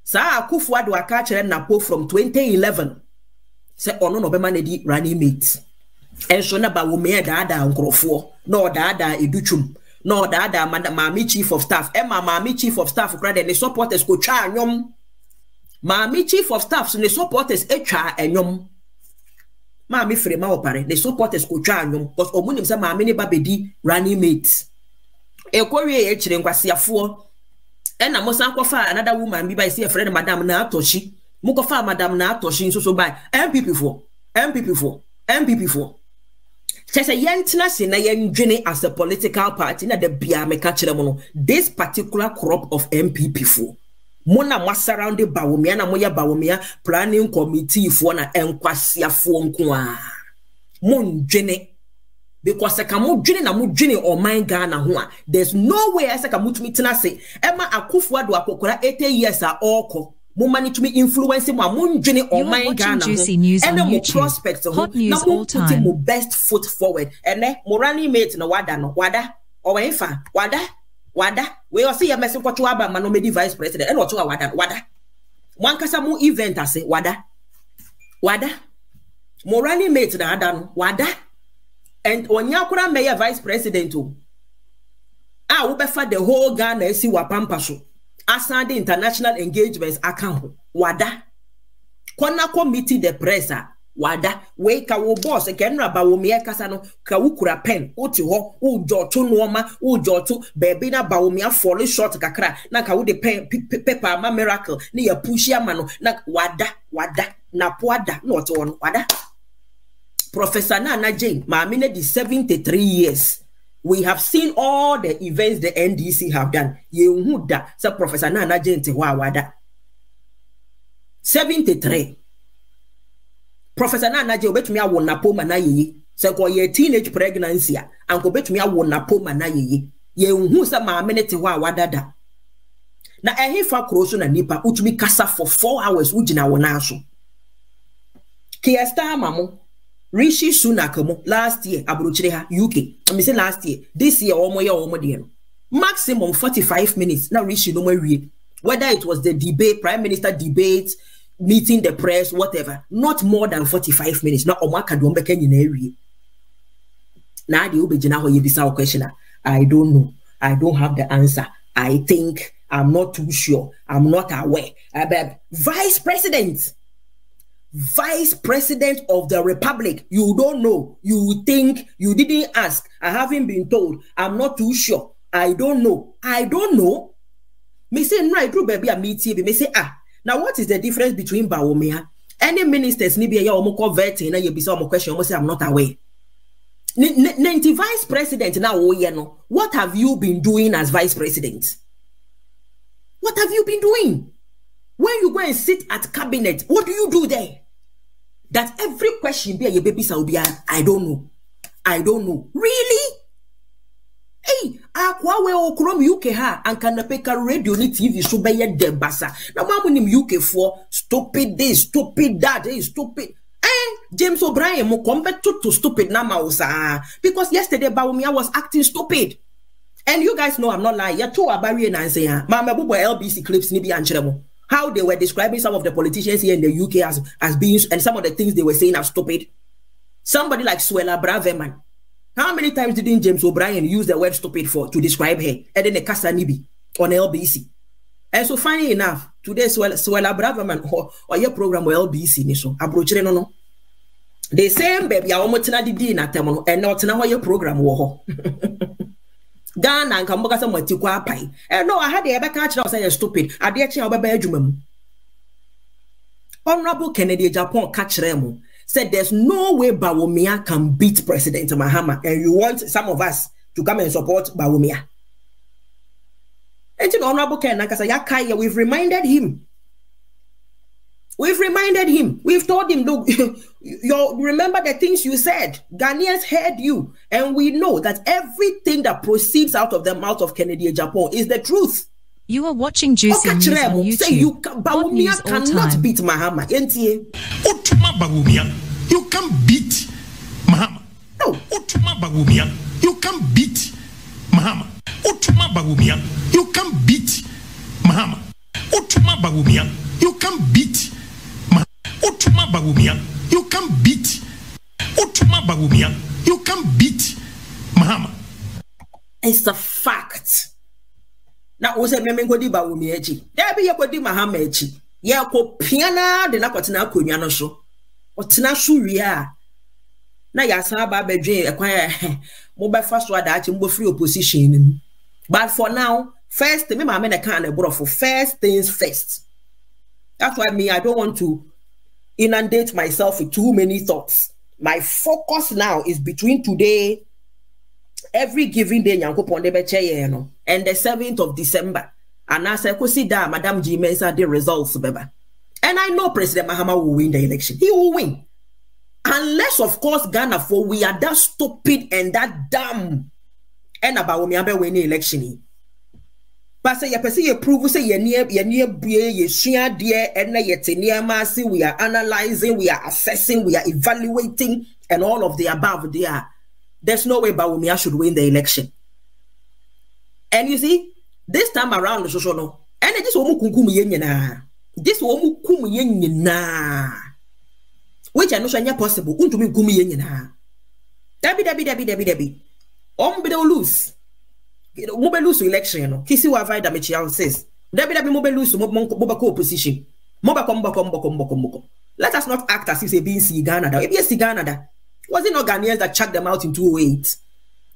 sa Akufo-Addo aka kire na po from 2011 se ono no be manedi running mate Enso na Bawumia daada nkrofo na o daada Educhum na o daada Mami chief of staff Emma Mami chief of staff kra de ne supporters ko twa anyom Mami chief of staff so ne supporters etwa anyom Mami frema opare ne supporters ko twa anyom cause omunim se Mami ne babedi running mate ekori e chire nkwasiafo e na mosan kofa another woman bi by say friend madam na atoshi mukofa madam na atoshi so by MPP4 Chese yentina se na yendwene as a political party na de bia me ka kire mo no this particular crop of MPP4 mo na mo surrounded Bawumia na mo ye Bawumia planning committee for na enkwasiafo nko a mo ndwene because ka mo dwene na mo dwene o man Ghana ho a there's no way asa ka mutumi tina se e ma Akufo-Addo akokora 80 years a oko mo mani to me influence mo amun jini online Ghana and mo prospect ho na mo put mo best foot forward and mo running mate na wada no wada or in fa wada we also ya mesin kwa to aba ma no medi vice president and what to wada one kasa mo event ase wada mo running mate na adam wada and onyakura mayor vice president o ah we befa the whole Ghana si wa pampa so asande international engagements account wada kona committee the presser wada we ka wo boss kenra Bawumia kasa no ka wo kura pen uti ho wo joto nooma wo joto baby na Bawumia follow short kakra na ka wo the pen paper ma miracle na ya push ya mano na wada na poada no to on wada Professor Nana Jane Mamine the 73 years. We have seen all the events the NDC have done. Yehuda, so Professor Nana Jente Wawada. 73. Professor Nana Jente bet me a wonapo manaye. So go ye teenage pregnancy. And go bet me a wonapo manaye. Yehusa ma menete wawada da. Na ehi fa kroso na nipa utumi kasa for 4 hours ujina wonaso. Kiesta mamu. Rishi Sunak last year abrochireha UK. I say last year. This year omo maximum 45 minutes. Now Rishi no more read. Whether it was the debate, prime minister debate, meeting the press, whatever, not more than 45 minutes. Now omo kadombe kenyine read. Now the obejina ho yebisa question. I don't know. I don't have the answer. I think I'm not too sure. I'm not aware. But Vice President of the Republic, you don't know, you think, you didn't ask, I haven't been told, I'm not too sure, I don't know. Me say, right, true baby, I meet you. Me say, ah, now what is the difference between Bawumia? Any ministers, maybe you almost convert, and you be some question, almost say, I'm not away. Vice President, now, oh, you know, what have you been doing as Vice President? What have you been doing? When you go and sit at cabinet, what do you do there? That every question be a baby Saubia, I don't know. Really? Hey, akwawe okrom UK ha and kanapeka radio ni TV so be ye debasa. Na mamu nim UK for stupid this, stupid that, hey, stupid. James O'Brien mo compare to stupid na mausa because yesterday Bawumia was acting stupid. And you guys know I'm not lying. Ya two abari na say ha. Ma mebubo LBC clips ni bi ancheremo. How they were describing some of the politicians here in the UK as being, and some of the things they were saying are stupid. Somebody like Suella Braverman. How many times didn't James O'Brien use the word stupid for to describe her? And then the Kasanibi on LBC. And so funny enough, today Suella Braverman or your program with LBC Niso. Abrochire no no. The same baby I almost na didi na temono and not na your program woho. Ghana and Kamboka some tikwa pai. And no, I had the ever catch out saying stupid. I did actually have Honorable Kennedy Agyapong catch Remo said there's no way Bawumia can beat President Mahama, and you want some of us to come and support Bawumia. And you know, Honorable Kennedy Agyapong, we've reminded him. We've told him, look, you remember the things you said. Ghanaians heard you. And we know that everything that proceeds out of the mouth of Kennedy Agyapong is the truth. You are watching Juicy News on YouTube. Say you Bawumia cannot beat Mahama. You can't beat Mahama. No. You can't beat Mahama. You can't beat Mahama. You can't beat Utuma Bawumia, you can beat Utuma Bawumia, you can beat Mahama. It's a fact. Now, what's a meme go di Bawumia? There be a go di Mahama. Yeah, go piana, then I got an alcoyano show. What's not sure we are. Now, yes, I baby dream acquire mobile first word that you free opposition. But for now, first, me, my men I can't borrow for first things first. That's why me, I don't want to inundate myself with too many thoughts. My focus now is between today, every given day, and the 7th of December. And as I could see that, Madam G. Mensah, the results, and I know President Mahama will win the election. He will win. Unless, of course, Ghana, for we are that stupid and that dumb. And about we are winning the election. But say, you prove, say, we are analyzing, we are assessing, we are evaluating, and all of the above there. There's no way Bawumia should win the election. And you see, this time around, the social no. And this woman kumu yenina. This woman kumu yenina. Which I know shanya possible. Unto me kumu yenina. Debbie. Ombe don't lose. Mobe lose election, you know. Kisi wa vai da mechiao says. Debbie mobe lose. Moba ko opposition. Moba. Let us not act as if they being Ghana. If yes Ghana da. Was it not Ghanaians that chucked them out in 2008?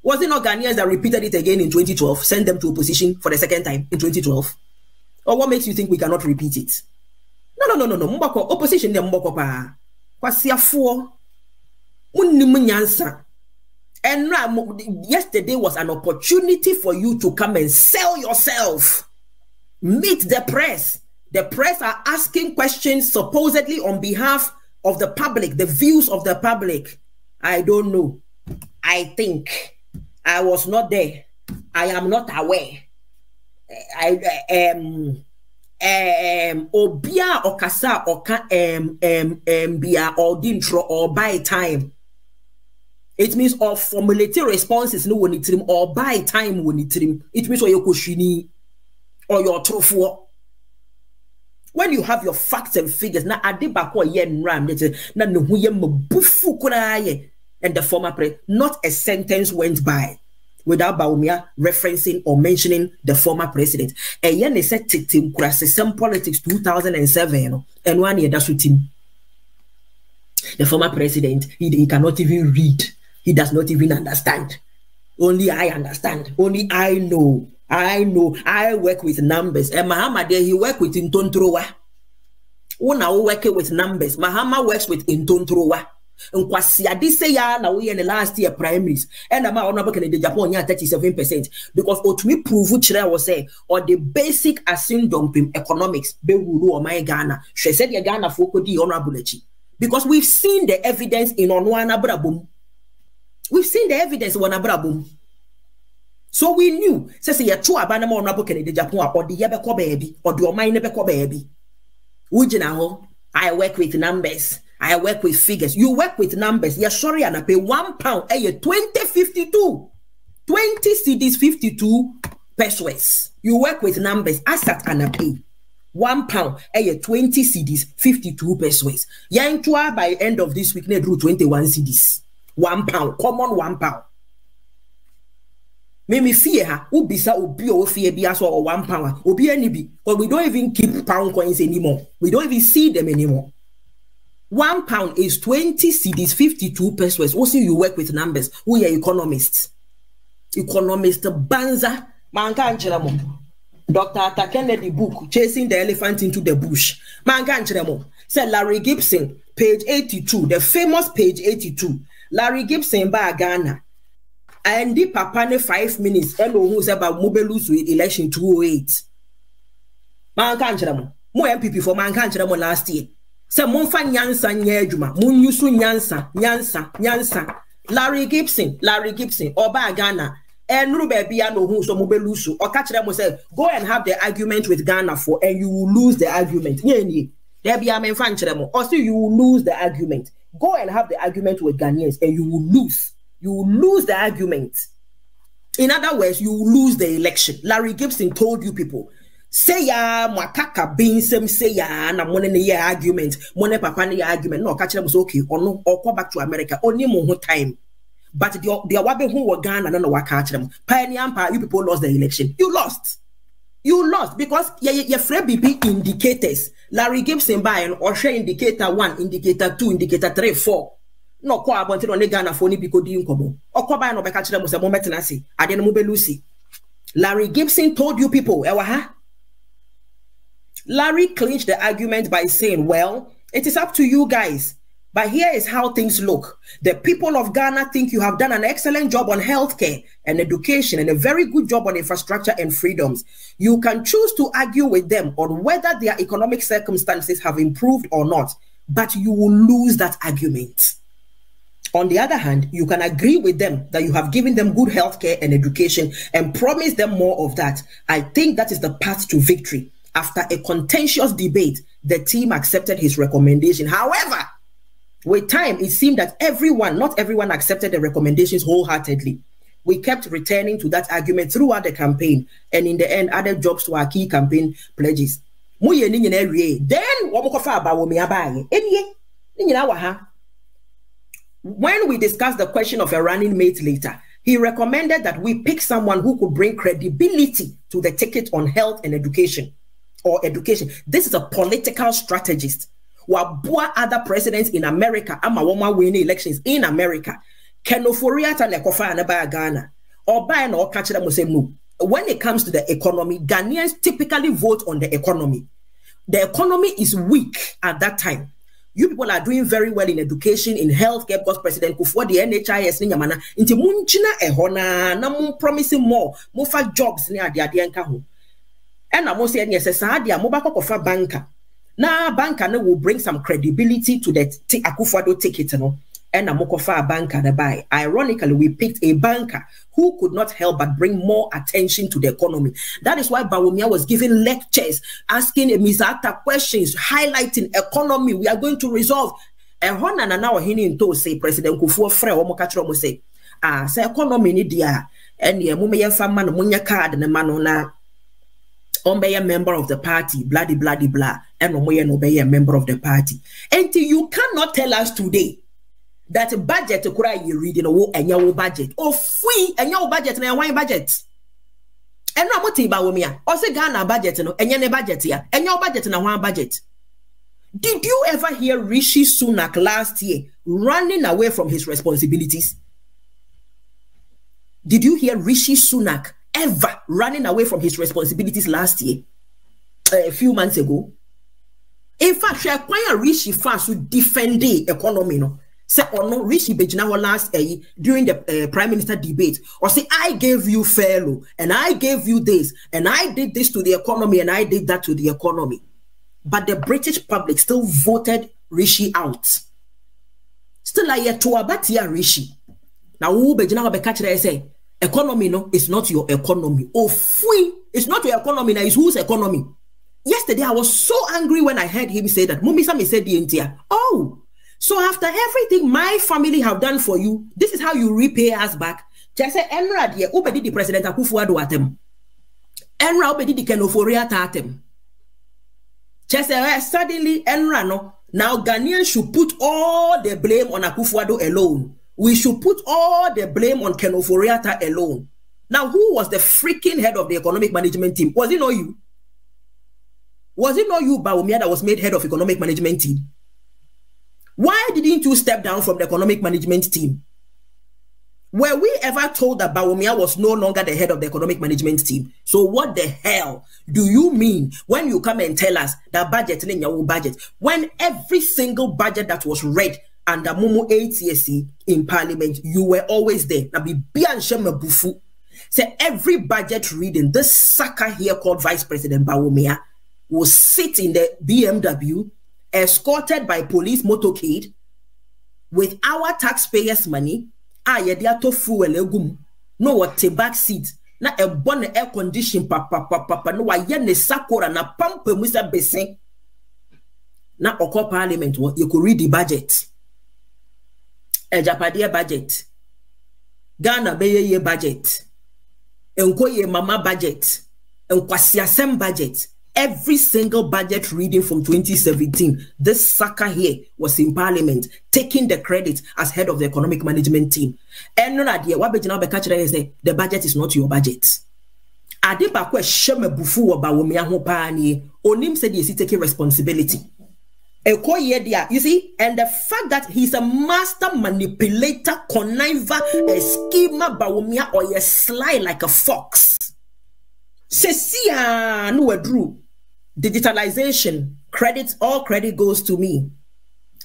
Was it not Ghanaians that repeated it again in 2012, sent them to opposition for the second time in 2012? Or what makes you think we cannot repeat it? No. Mboko opposition dem mboko pa. Kwasiafo. Unnimunyansa. And yesterday was an opportunity for you to come and sell yourself. Meet the press. The press are asking questions supposedly on behalf of the public, the views of the public. I don't know. I think. I was not there. I am not aware. Obia or Kasa or Bia or Dintro or by time. It means or formulating responses no one itrim or by time when itrim. It means or your kushini or your trofo. When you have your facts and figures, na adibako yen ram na nuhuye mbufu kunaye. And the former president, not a sentence went by without Bawumia referencing or mentioning the former president. And yet they said Tim Kurasisem politics 2007, you know, and 1 year that's with him. The former president, he cannot even read. He does not even understand. Only I understand. Only I know. I work with numbers. And Mahama there, he work with Intontrowa. Una work with numbers. Mahama works with Intontrowa. Nkwasiade say ya na we in last year primaries and am honorable Kennedy Agyapong ya 37% because otumi prove chira was say or the basic assumption economics be wuru o my Ghana she said the Ghana for kodi honorable chi because we've seen the evidence in onwana brabom so we knew say ya two abana ma honorable Kennedy Agyapong or the ye be ko baby or the o my ne be ko baby wujina ho I work with numbers. I work with figures. You work with numbers. Yes, sorry, and I pay £1. Hey, 2052. 20 CDs, 52 pesos. You work with numbers. Asset and I pay £1. Hey, 20 CDs, 52 pesos. Yantua by end of this week, they drew 21 CDs. £1. Common £1. Mimi fear her. Ubisa ubi or fear bias or £1. Ubi any be. But we don't even keep pound coins anymore. We don't even see them anymore. £1 is 20 CDs, 52 pesos. Also, you work with numbers. We are economists. Economist Banza. Dr. Kennedy book, Chasing the Elephant into the Bush. Said Larry Gibson, page 82, the famous page 82. Larry Gibson by Ghana. And the Papane 5 minutes. Hello, who's about Mobelus with election 2008. Mankanchramo. More MPP for Mankanchramo last year. Se monfa nyansa nyejuma munyusu nyansa Larry Gibson oba Ghana enru be bia no hu so mo be lusu o ka kire mo say go and have the argument with Ghana for and you will lose the argument nye there bia me fa nkire mo or say you will lose the argument go and have the argument with Ghanaians and you will lose the argument. In other words, you will lose the election. Larry Gibson told you people. Say ya mwakaka binsem say ya na mone ne ya argument mone papa ne ya argument no catch them so okay or no or go back to America only mo time but the wabe who were Ghana no wa catch them pioneer you people lost the election. You lost because your friend be indicators. Larry Gibson by an or share indicator 1, indicator 2, indicator 3, 4 no ko abonte no Ghana for ni biko di nkomo okoba no be catch them so mo metena say ade no mo be lucy. Larry Gibson told you people ewa. Larry clinched the argument by saying, well, it is up to you guys, but here is how things look. The people of Ghana think you have done an excellent job on healthcare and education and a very good job on infrastructure and freedoms. You can choose to argue with them on whether their economic circumstances have improved or not, but you will lose that argument. On the other hand, you can agree with them that you have given them good healthcare and education and promise them more of that. I think that is the path to victory. After a contentious debate, the team accepted his recommendation. However, with time, it seemed that not everyone accepted the recommendations wholeheartedly. We kept returning to that argument throughout the campaign, and in the end, added jobs to our key campaign pledges. Then, when we discussed the question of a running mate later, he recommended that we pick someone who could bring credibility to the ticket on health and education, or education. This is a political strategist. Wabua other presidents in America, ama woman winning elections in America. Kenoforiata nekofa anaba Ghana. Oba na okachira mosemu. When it comes to the economy, Ghanaians typically vote on the economy. The economy is weak at that time. You people are doing very well in education, in healthcare, because President Kufuor, the NHS, ninyamana, inti munchina ehona, na mun promising more, mufa jobs ni adi adi enkaho. Ena mo se NSS saadi amobako kofa banka. Na banka ne will bring some credibility to the Akufo-Addo ticket, no. Ena mo kofa a banka na buy. Ironically, we picked a banker who could not help but bring more attention to the economy. That is why Bawumia was giving lectures, asking Mizata questions, highlighting economy. We are going to resolve. Ehon na Nana Ohene Ntow say President Kufuor frere omo katro mo say ah say economy ni dia ene mo meye fama no monya card ne ma no na ombe ye member of the party bloody bloody blah eno moye no be ye member of the party. And you cannot tell us today that budget kura you reading or anyawo budget or free anyawo budget na wine budget and no moti Bawumia or say Ghana budget no enye budget ya anyawo budget na wine budget. Did you ever hear Rishi Sunak last year running away from his responsibilities? Did you hear Rishi Sunak ever running away from his responsibilities last year, a few months ago? In fact, she acquired Rishi fast to defend the economy no. Say or no, Rishi Bejinawa last during the Prime Minister debate, or say I gave you fellow, and I gave you this, and I did this to the economy, and I did that to the economy. But the British public still voted Rishi out. Still I yet to abatia Rishi. Now who Bejinawa Bekachira say economy no, it's not your economy. Oh free, it's not your economy, now it's whose economy. Yesterday I was so angry when I heard him say that. Mumisa me said the NTA. Oh. So after everything my family have done for you, this is how you repay us back. Just say Enra die obedi the President Akufo-Addo atem. Enra obedi the Kenoforia atem. Just say suddenly Enra no. Now Ghanaians should put all the blame on Akufo-Addo alone. We should put all the blame on Kenoforia alone. Now who was the freaking head of the economic management team? Was it not you? Was it not you, Bawumia, that was made head of economic management team? Why didn't you step down from the economic management team? Were we ever told that Bawumia was no longer the head of the economic management team? So what the hell do you mean when you come and tell us that budget in your budget, when every single budget that was read under Mumu ATSC in Parliament, you were always there? So every budget reading, this sucker here called Vice President Bawumia will sit in the BMW escorted by police motorcade with our taxpayers' money. No what the back seat. Na a bon air condition papa no yene sakura na pump Mr. Bessin. Na oko parliament you could read the budget. A Japadia budget. Ghana Beye budget. Enkoye Mama budget. Enkwasiasem budget. Every single budget reading from 2017, this sucker here was in Parliament taking the credit as head of the economic management team. And no idea what the budget is not your budget. Adebakwe shame bufu Bawumia ho paani onim said he is taking responsibility. You see, and the fact that he's a master manipulator, conniver, a schemer, Bawumia, or a sly like a fox. Sesia no drew digitalization credits, all credit goes to me.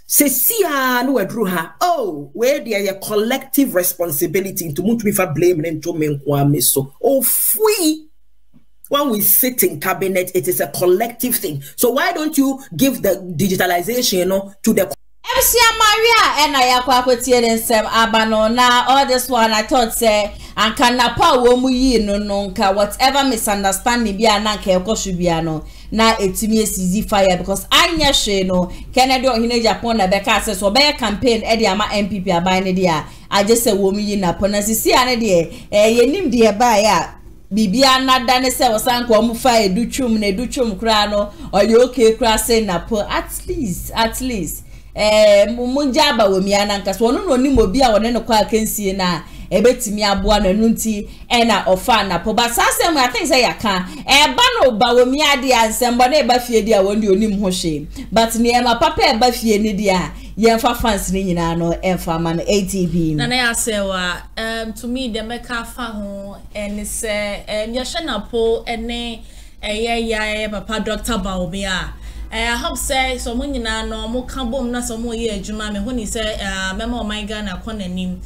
Sesia no drew her. Oh, where there is a collective responsibility to move me for blame and to me so. Oh, free. When we sit in cabinet, it is a collective thing. So why don't you give the digitalization, you know, to the Sia Maria and I akwakotie nsem abano na all this one I thought say anka na pa wo mu yi no nka whatever misunderstanding bia na nka ekosu bia no na etimi esizi fire because anya hwe no Kennedy Ohene Ntow na beka say so be campaign e dia ma NPP aban ne dia I just say wo mu yi na ponasi si ane dia yenim dia ba ya bibia na dane say wosan ko mu fa educhum na educhum kra no oye okay kra say na po at least munja Bawumia na nka so no ni mobi a wone ne kwa akansie na ebetimi aboa na nunti e na ofa na po but sasem I think say yaka ba no Bawumia de ansembo na ba fie dia won de onim ho hwe but niema papa ba fie ni dia yemfa fans ni nyina no emfa man ATV na na asewa to me the maker fa ho ene se yehwe na po ene eye papa Dr. Bawumia I hope say so mo nyina no mo ka bom na so mo ye adwuma me ho ni say mema o my Ghana konanim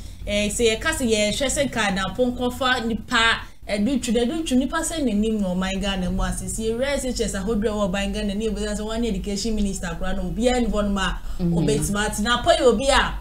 say e ka say ye hwese card na ponkofa nipa edutu nipa say nanim no my Ghana mo asisi researchers ahodwe wo by Ghana ni obi say one education minister kra no obi environment obetmat na poi obi a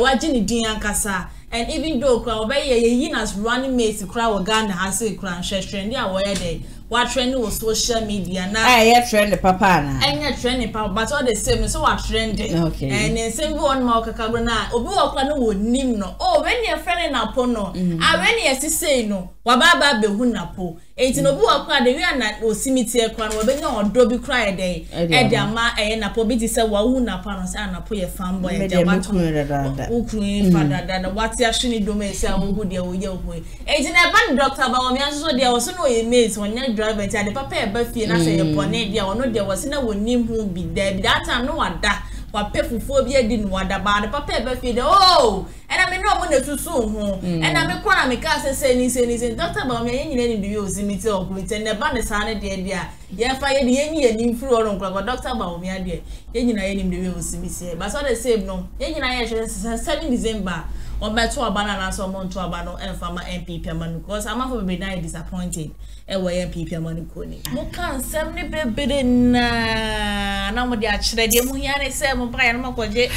waji ni din ankasa and even though kra obi ye yin as running mate kra wo Ghana ha say kra hwehwe ndi a wo ye dey what trend was social media now? I trend papa na. I hear trend papa, but all the same, so what trending? Okay. And then same one more kakabona. Obi wakano wo nim no. Oh, when your friend na po no. Ah, when your sister no. Wababa be hun na po. Eti no obi wakano de we na osimiti e kwa no. Wabenya odo bi cry dey. E dey ama e na po bi ti se wa hun na pa no se na po ye fanboy e dey mato. Ukun father dada. What ya shini do me se awu de wo ye ohun. Eti na ban Dr. Bawumia so dey wo so no e mate won driver ti ade papa e ba fie na say e pone dia ono dia wose na wonim hu bi da bi that time no wada wa pefufo bi adi no wada ba ade papa e ba fie de oh ena me no mo na susu hu ena me kwa na me ka se ni Dr. Bawumia ye nyina ni do ye ozimiti okurite ne ba ne sa ne de dia ye fa ye de ye ni ani mfuru oro nkwa Dr. Bawumia de ye nyina ye ni de ye ozimiti but all the same no ye nyina ye hwe 7 December on beto abanana so monto abano enfama NPP amanu because amafo be dey disappointed ewe NPP amanu ko ni mo kan sem ne bebere na mo dia chire dia mo hiare sem mo ba ya no makoje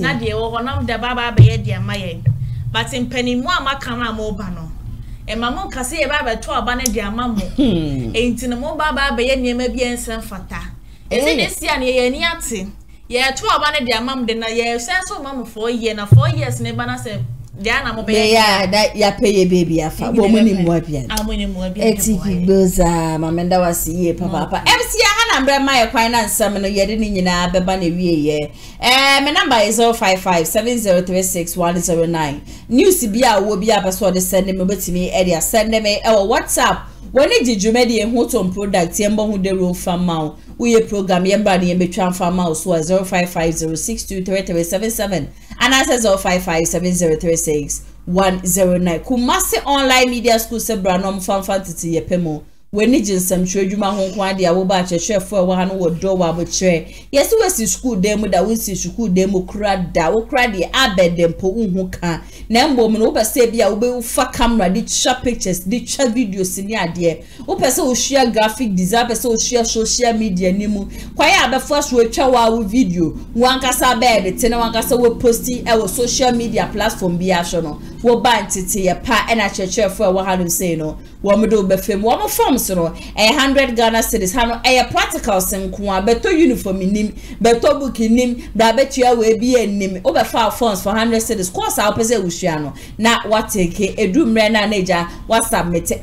na dia wo honam da baba be dia maye but in panimu amaka na mo ba no e mama kan se e ba beto abana dia mamo e nti na mo baba be ye niam bi ensem fata e se desi an ye ni ate yeah, 2 hours their mom then yeah, send so mom for 4 years never na say dia na mo be yeah that ya pay baby afa bo money mo abia ATV boza mamenda wasi ye papa MC ha na mbre my finance am no ye de ni nyina beba na wie ye my number is 05570361009 news bi a wo bi a paso de send me betimi e dia send me e WhatsApp when e jijume de ho ton product ye mbo hu de ro farm we program yemba ni yembetwa farm house 0550623377 and answers 0557036109 Kumasi Online Media School se branom fanfantiti yepemo weni jinsam twedwuma ho kwa de awoba achehwefo e wa no wodo wa bochre yesu wesi school dem da wesi school dem kura da wo kura de abedempo unhu ka na mbom no wopese bia wo be fa camera de twa pictures de twa videos ni ade wopese wo share graphic design pese wo share social media ni mu kwa ya abefo so etwa wa video wankasa bed tena wankasa wo posti e wo social media platform bia hwe no wo ba ntete ye pa e na achehwefo e wa hanu sei no wo mdo be fem wo mo form so 100 Ghana cedis hanu e practical sen ko abeto uniform nim beto book nim da betua we bi enim wo be fa forms for 100 cedis course a opese usuano na wateke edumre na neja WhatsApp e 3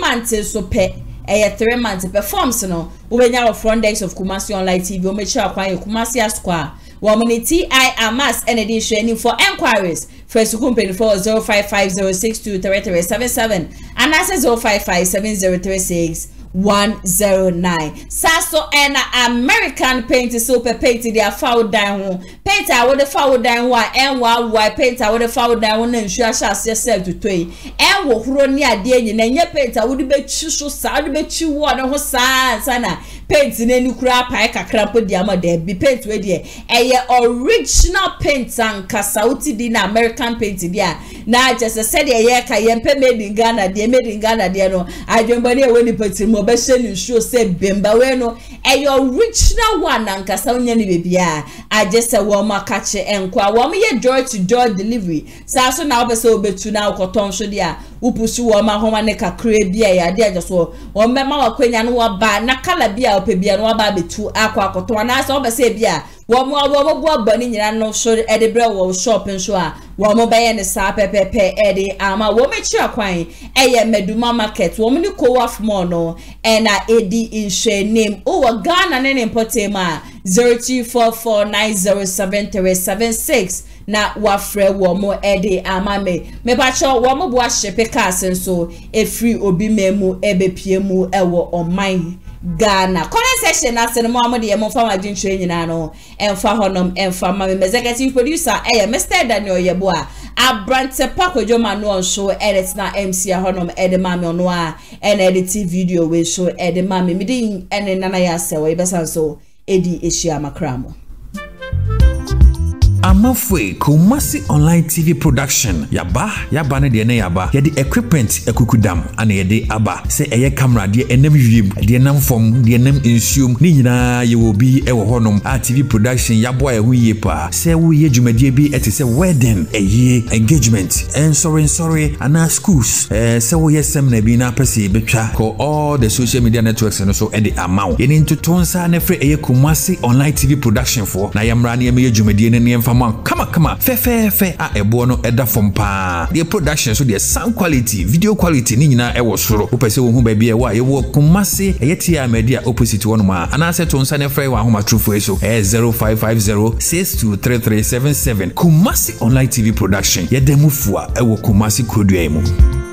months so pe e 3 months performs no wo benya of front desk of Kumasi Online TV wo mechi akwa ye Kumasi Square wo mini ti amas energy training for inquiries first company for 0550623377 and that's 0557036109 sasso and American paint super paint they are foul down paint I would have foul down why and why paint I would have foul down and she has yourself to toy and what runny idea you know your paint I would bet you so sad bet you want to sana paint in any crap I can cramp with the amount there be paint with you a original paint and kasauti din American paint there now just said yeah yeah can you pay made in Ghana they made in Ghana they know I don't believe when you put him no obeshe ni show se bemba we no e your original one ankasa unya ni baby ah I just say wo ma catch enkwa wo me ye door to door delivery saso na obese obetu na okoton so dia upusu wo ma homa ne kakre bia ya dia so wo me ma wakwanya no ba na kala bia opebia no ba betu akwa akoton na so obese bia wo mo bo bani nyina no so e de bre wo shop nso a wo mo baye ne sa pepepe e de ama wo me chi akwan e ye meduma market wo mo ni kowaf mall no e na edi inshe name o wo Ghana ne ne potema 0244907376 na wafre wo mo e de ama me ba cho wo mo bo a shepe cars nso e free obi memu e bepie mu e wo online Ghana. Comment section na sene mo amode e mo fa madwentwe nyina no enfa honom enfa ma executive producer eh Mr. Daniel Yeboa abrante pakojo manual show edit na MC honom edema me no a en edit video we show edema me midin en nana ya sewo e besa so edi ehia makramo Amafwe Kumasi Online TV Production Yaba ne de ne yaba Yedi equipment ekukudam Ane yedi aba Se eye camera Diye enem yib Diye nam form Diye nem insume Ni yina yewobi Ewa honum A TV Production Yabwa ehuye pa Se uye jumedie bi Eti se wedding Eye engagement En sorry Ana schools Se uye semne bi Na pesi becha Ko all the social media networks And also edi amao Yeni ntutonsa Nefre eye Kumasi Online TV Production for Na yamrani Yeme ye jumedie Nene yemfa Kama Fe A ebono Eda fompa The production So the sound quality Video quality Ni nina ewo soro Upese wongu baby Ewa yewo Kumasi Eyeti ya media Opposite wonu ma Anase tonsane Frey wa huma trufu eso 0550623377 Kumasi Online TV Production Yedemufua Ewo Kumasi Kodwe emu